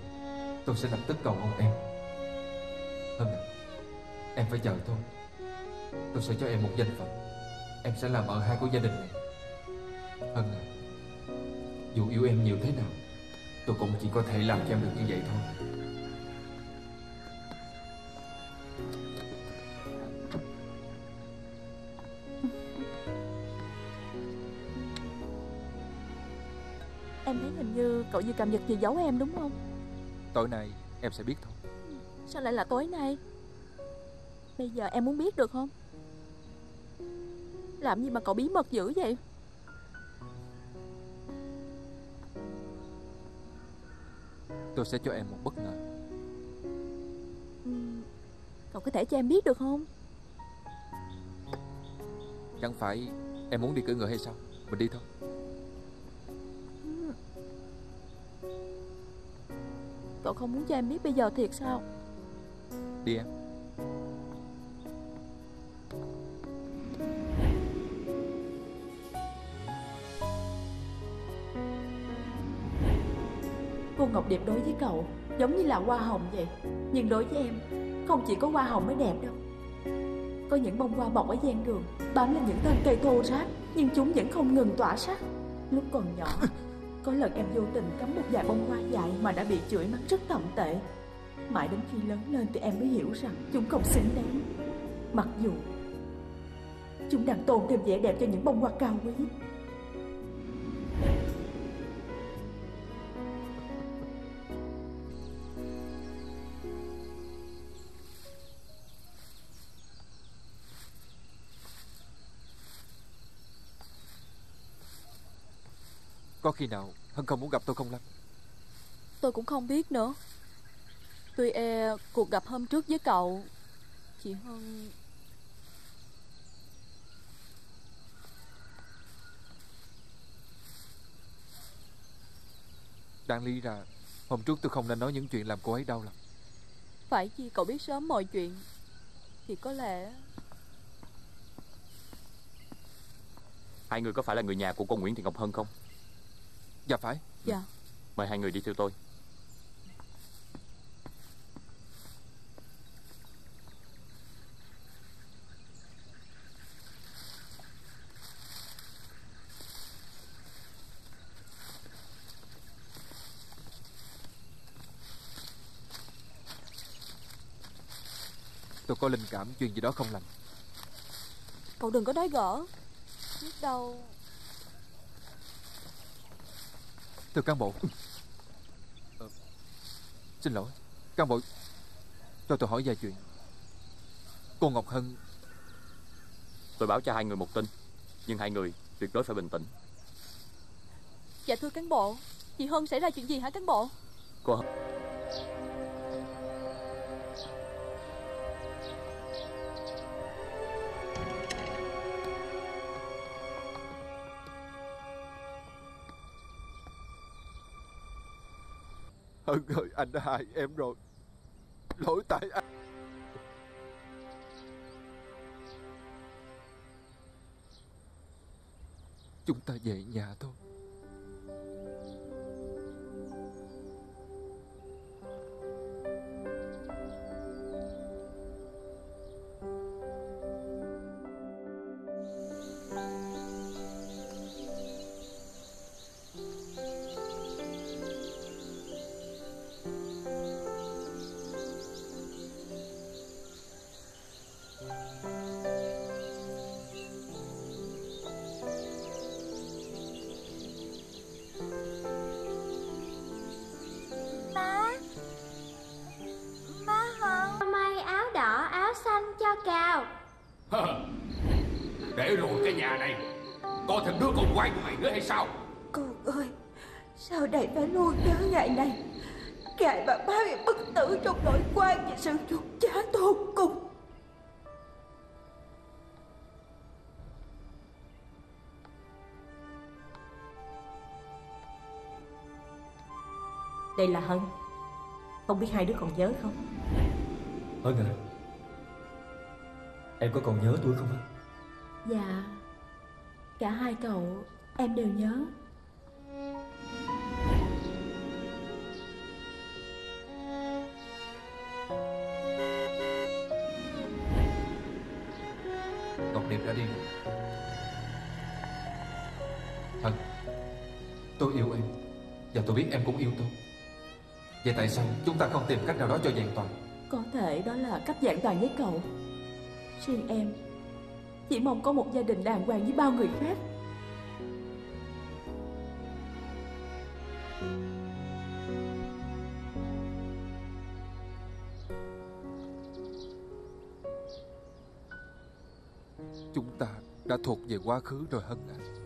tôi sẽ lập tức cầu hôn em. Hơn à, em phải chờ tôi. Tôi sẽ cho em một danh phận. Em sẽ là vợ hai của gia đình này. Hơn à, dù yêu em nhiều thế nào, tôi cũng chỉ có thể làm cho em được như vậy thôi. Cậu như cảm nhận gì giấu em đúng không? Tối nay em sẽ biết thôi. Sao lại là tối nay? Bây giờ em muốn biết được không? Làm gì mà cậu bí mật dữ vậy? Tôi sẽ cho em một bất ngờ. Cậu có thể cho em biết được không? Chẳng phải em muốn đi cưỡi ngựa hay sao? Mình đi thôi. Cậu không muốn cho em biết bây giờ thiệt sao? Đi em. Cô Ngọc Điệp đối với cậu giống như là hoa hồng vậy, nhưng đối với em, không chỉ có hoa hồng mới đẹp đâu. Có những bông hoa bọc ở gian đường, bám lên những thân cây thô ráp, nhưng chúng vẫn không ngừng tỏa sắc. Lúc còn nhỏ, có lần em vô tình cắm một vài bông hoa dại mà đã bị chửi mắng rất thậm tệ. Mãi đến khi lớn lên thì em mới hiểu rằng chúng không xứng đáng. Mặc dù chúng đang tôn thêm vẻ đẹp cho những bông hoa cao quý. Có khi nào Hân không muốn gặp tôi không Lâm? Tôi cũng không biết nữa. Tôi e cuộc gặp hôm trước với cậu, chị Hân... Đáng lý ra hôm trước tôi không nên nói những chuyện làm cô ấy đau lòng. Phải chi cậu biết sớm mọi chuyện thì có lẽ... Hai người có phải là người nhà của cô Nguyễn Thị Ngọc Hân không? Dạ phải. Dạ. Mời hai người đi theo tôi. Tôi có linh cảm chuyện gì đó không lành. Cậu đừng có nói gỡ. Biết đâu... Thưa cán bộ, xin lỗi cán bộ, cho tôi hỏi vài chuyện. Cô Ngọc Hân... Tôi báo cho hai người một tin, nhưng hai người tuyệt đối phải bình tĩnh. Dạ thưa cán bộ. Chị Hân xảy ra chuyện gì hả cán bộ? Cô Hân... Hân ơi, anh đã hại em rồi. Lỗi tại anh. Chúng ta về nhà thôi. Cao. Để rồi cái nhà này có thêm đứa con quay của mày nữa hay sao? Con ơi, sao đầy phải luôn nhớ ngày này, ngày bà ba bị bất tử trong nỗi quan và sự chuột chá tột cùng. Đây là Hân. Không biết hai đứa còn nhớ không? Hân à, em có còn nhớ tôi không ạ? Dạ, cả hai cậu em đều nhớ. Ngọc Điệp đã đi. Hân, tôi yêu em và tôi biết em cũng yêu tôi. Vậy tại sao chúng ta không tìm cách nào đó cho vẹn toàn? Có thể đó là cách vẹn toàn với cậu. Riêng em chỉ mong có một gia đình đàng hoàng với bao người khác. Chúng ta đã thuộc về quá khứ rồi Hân ạ.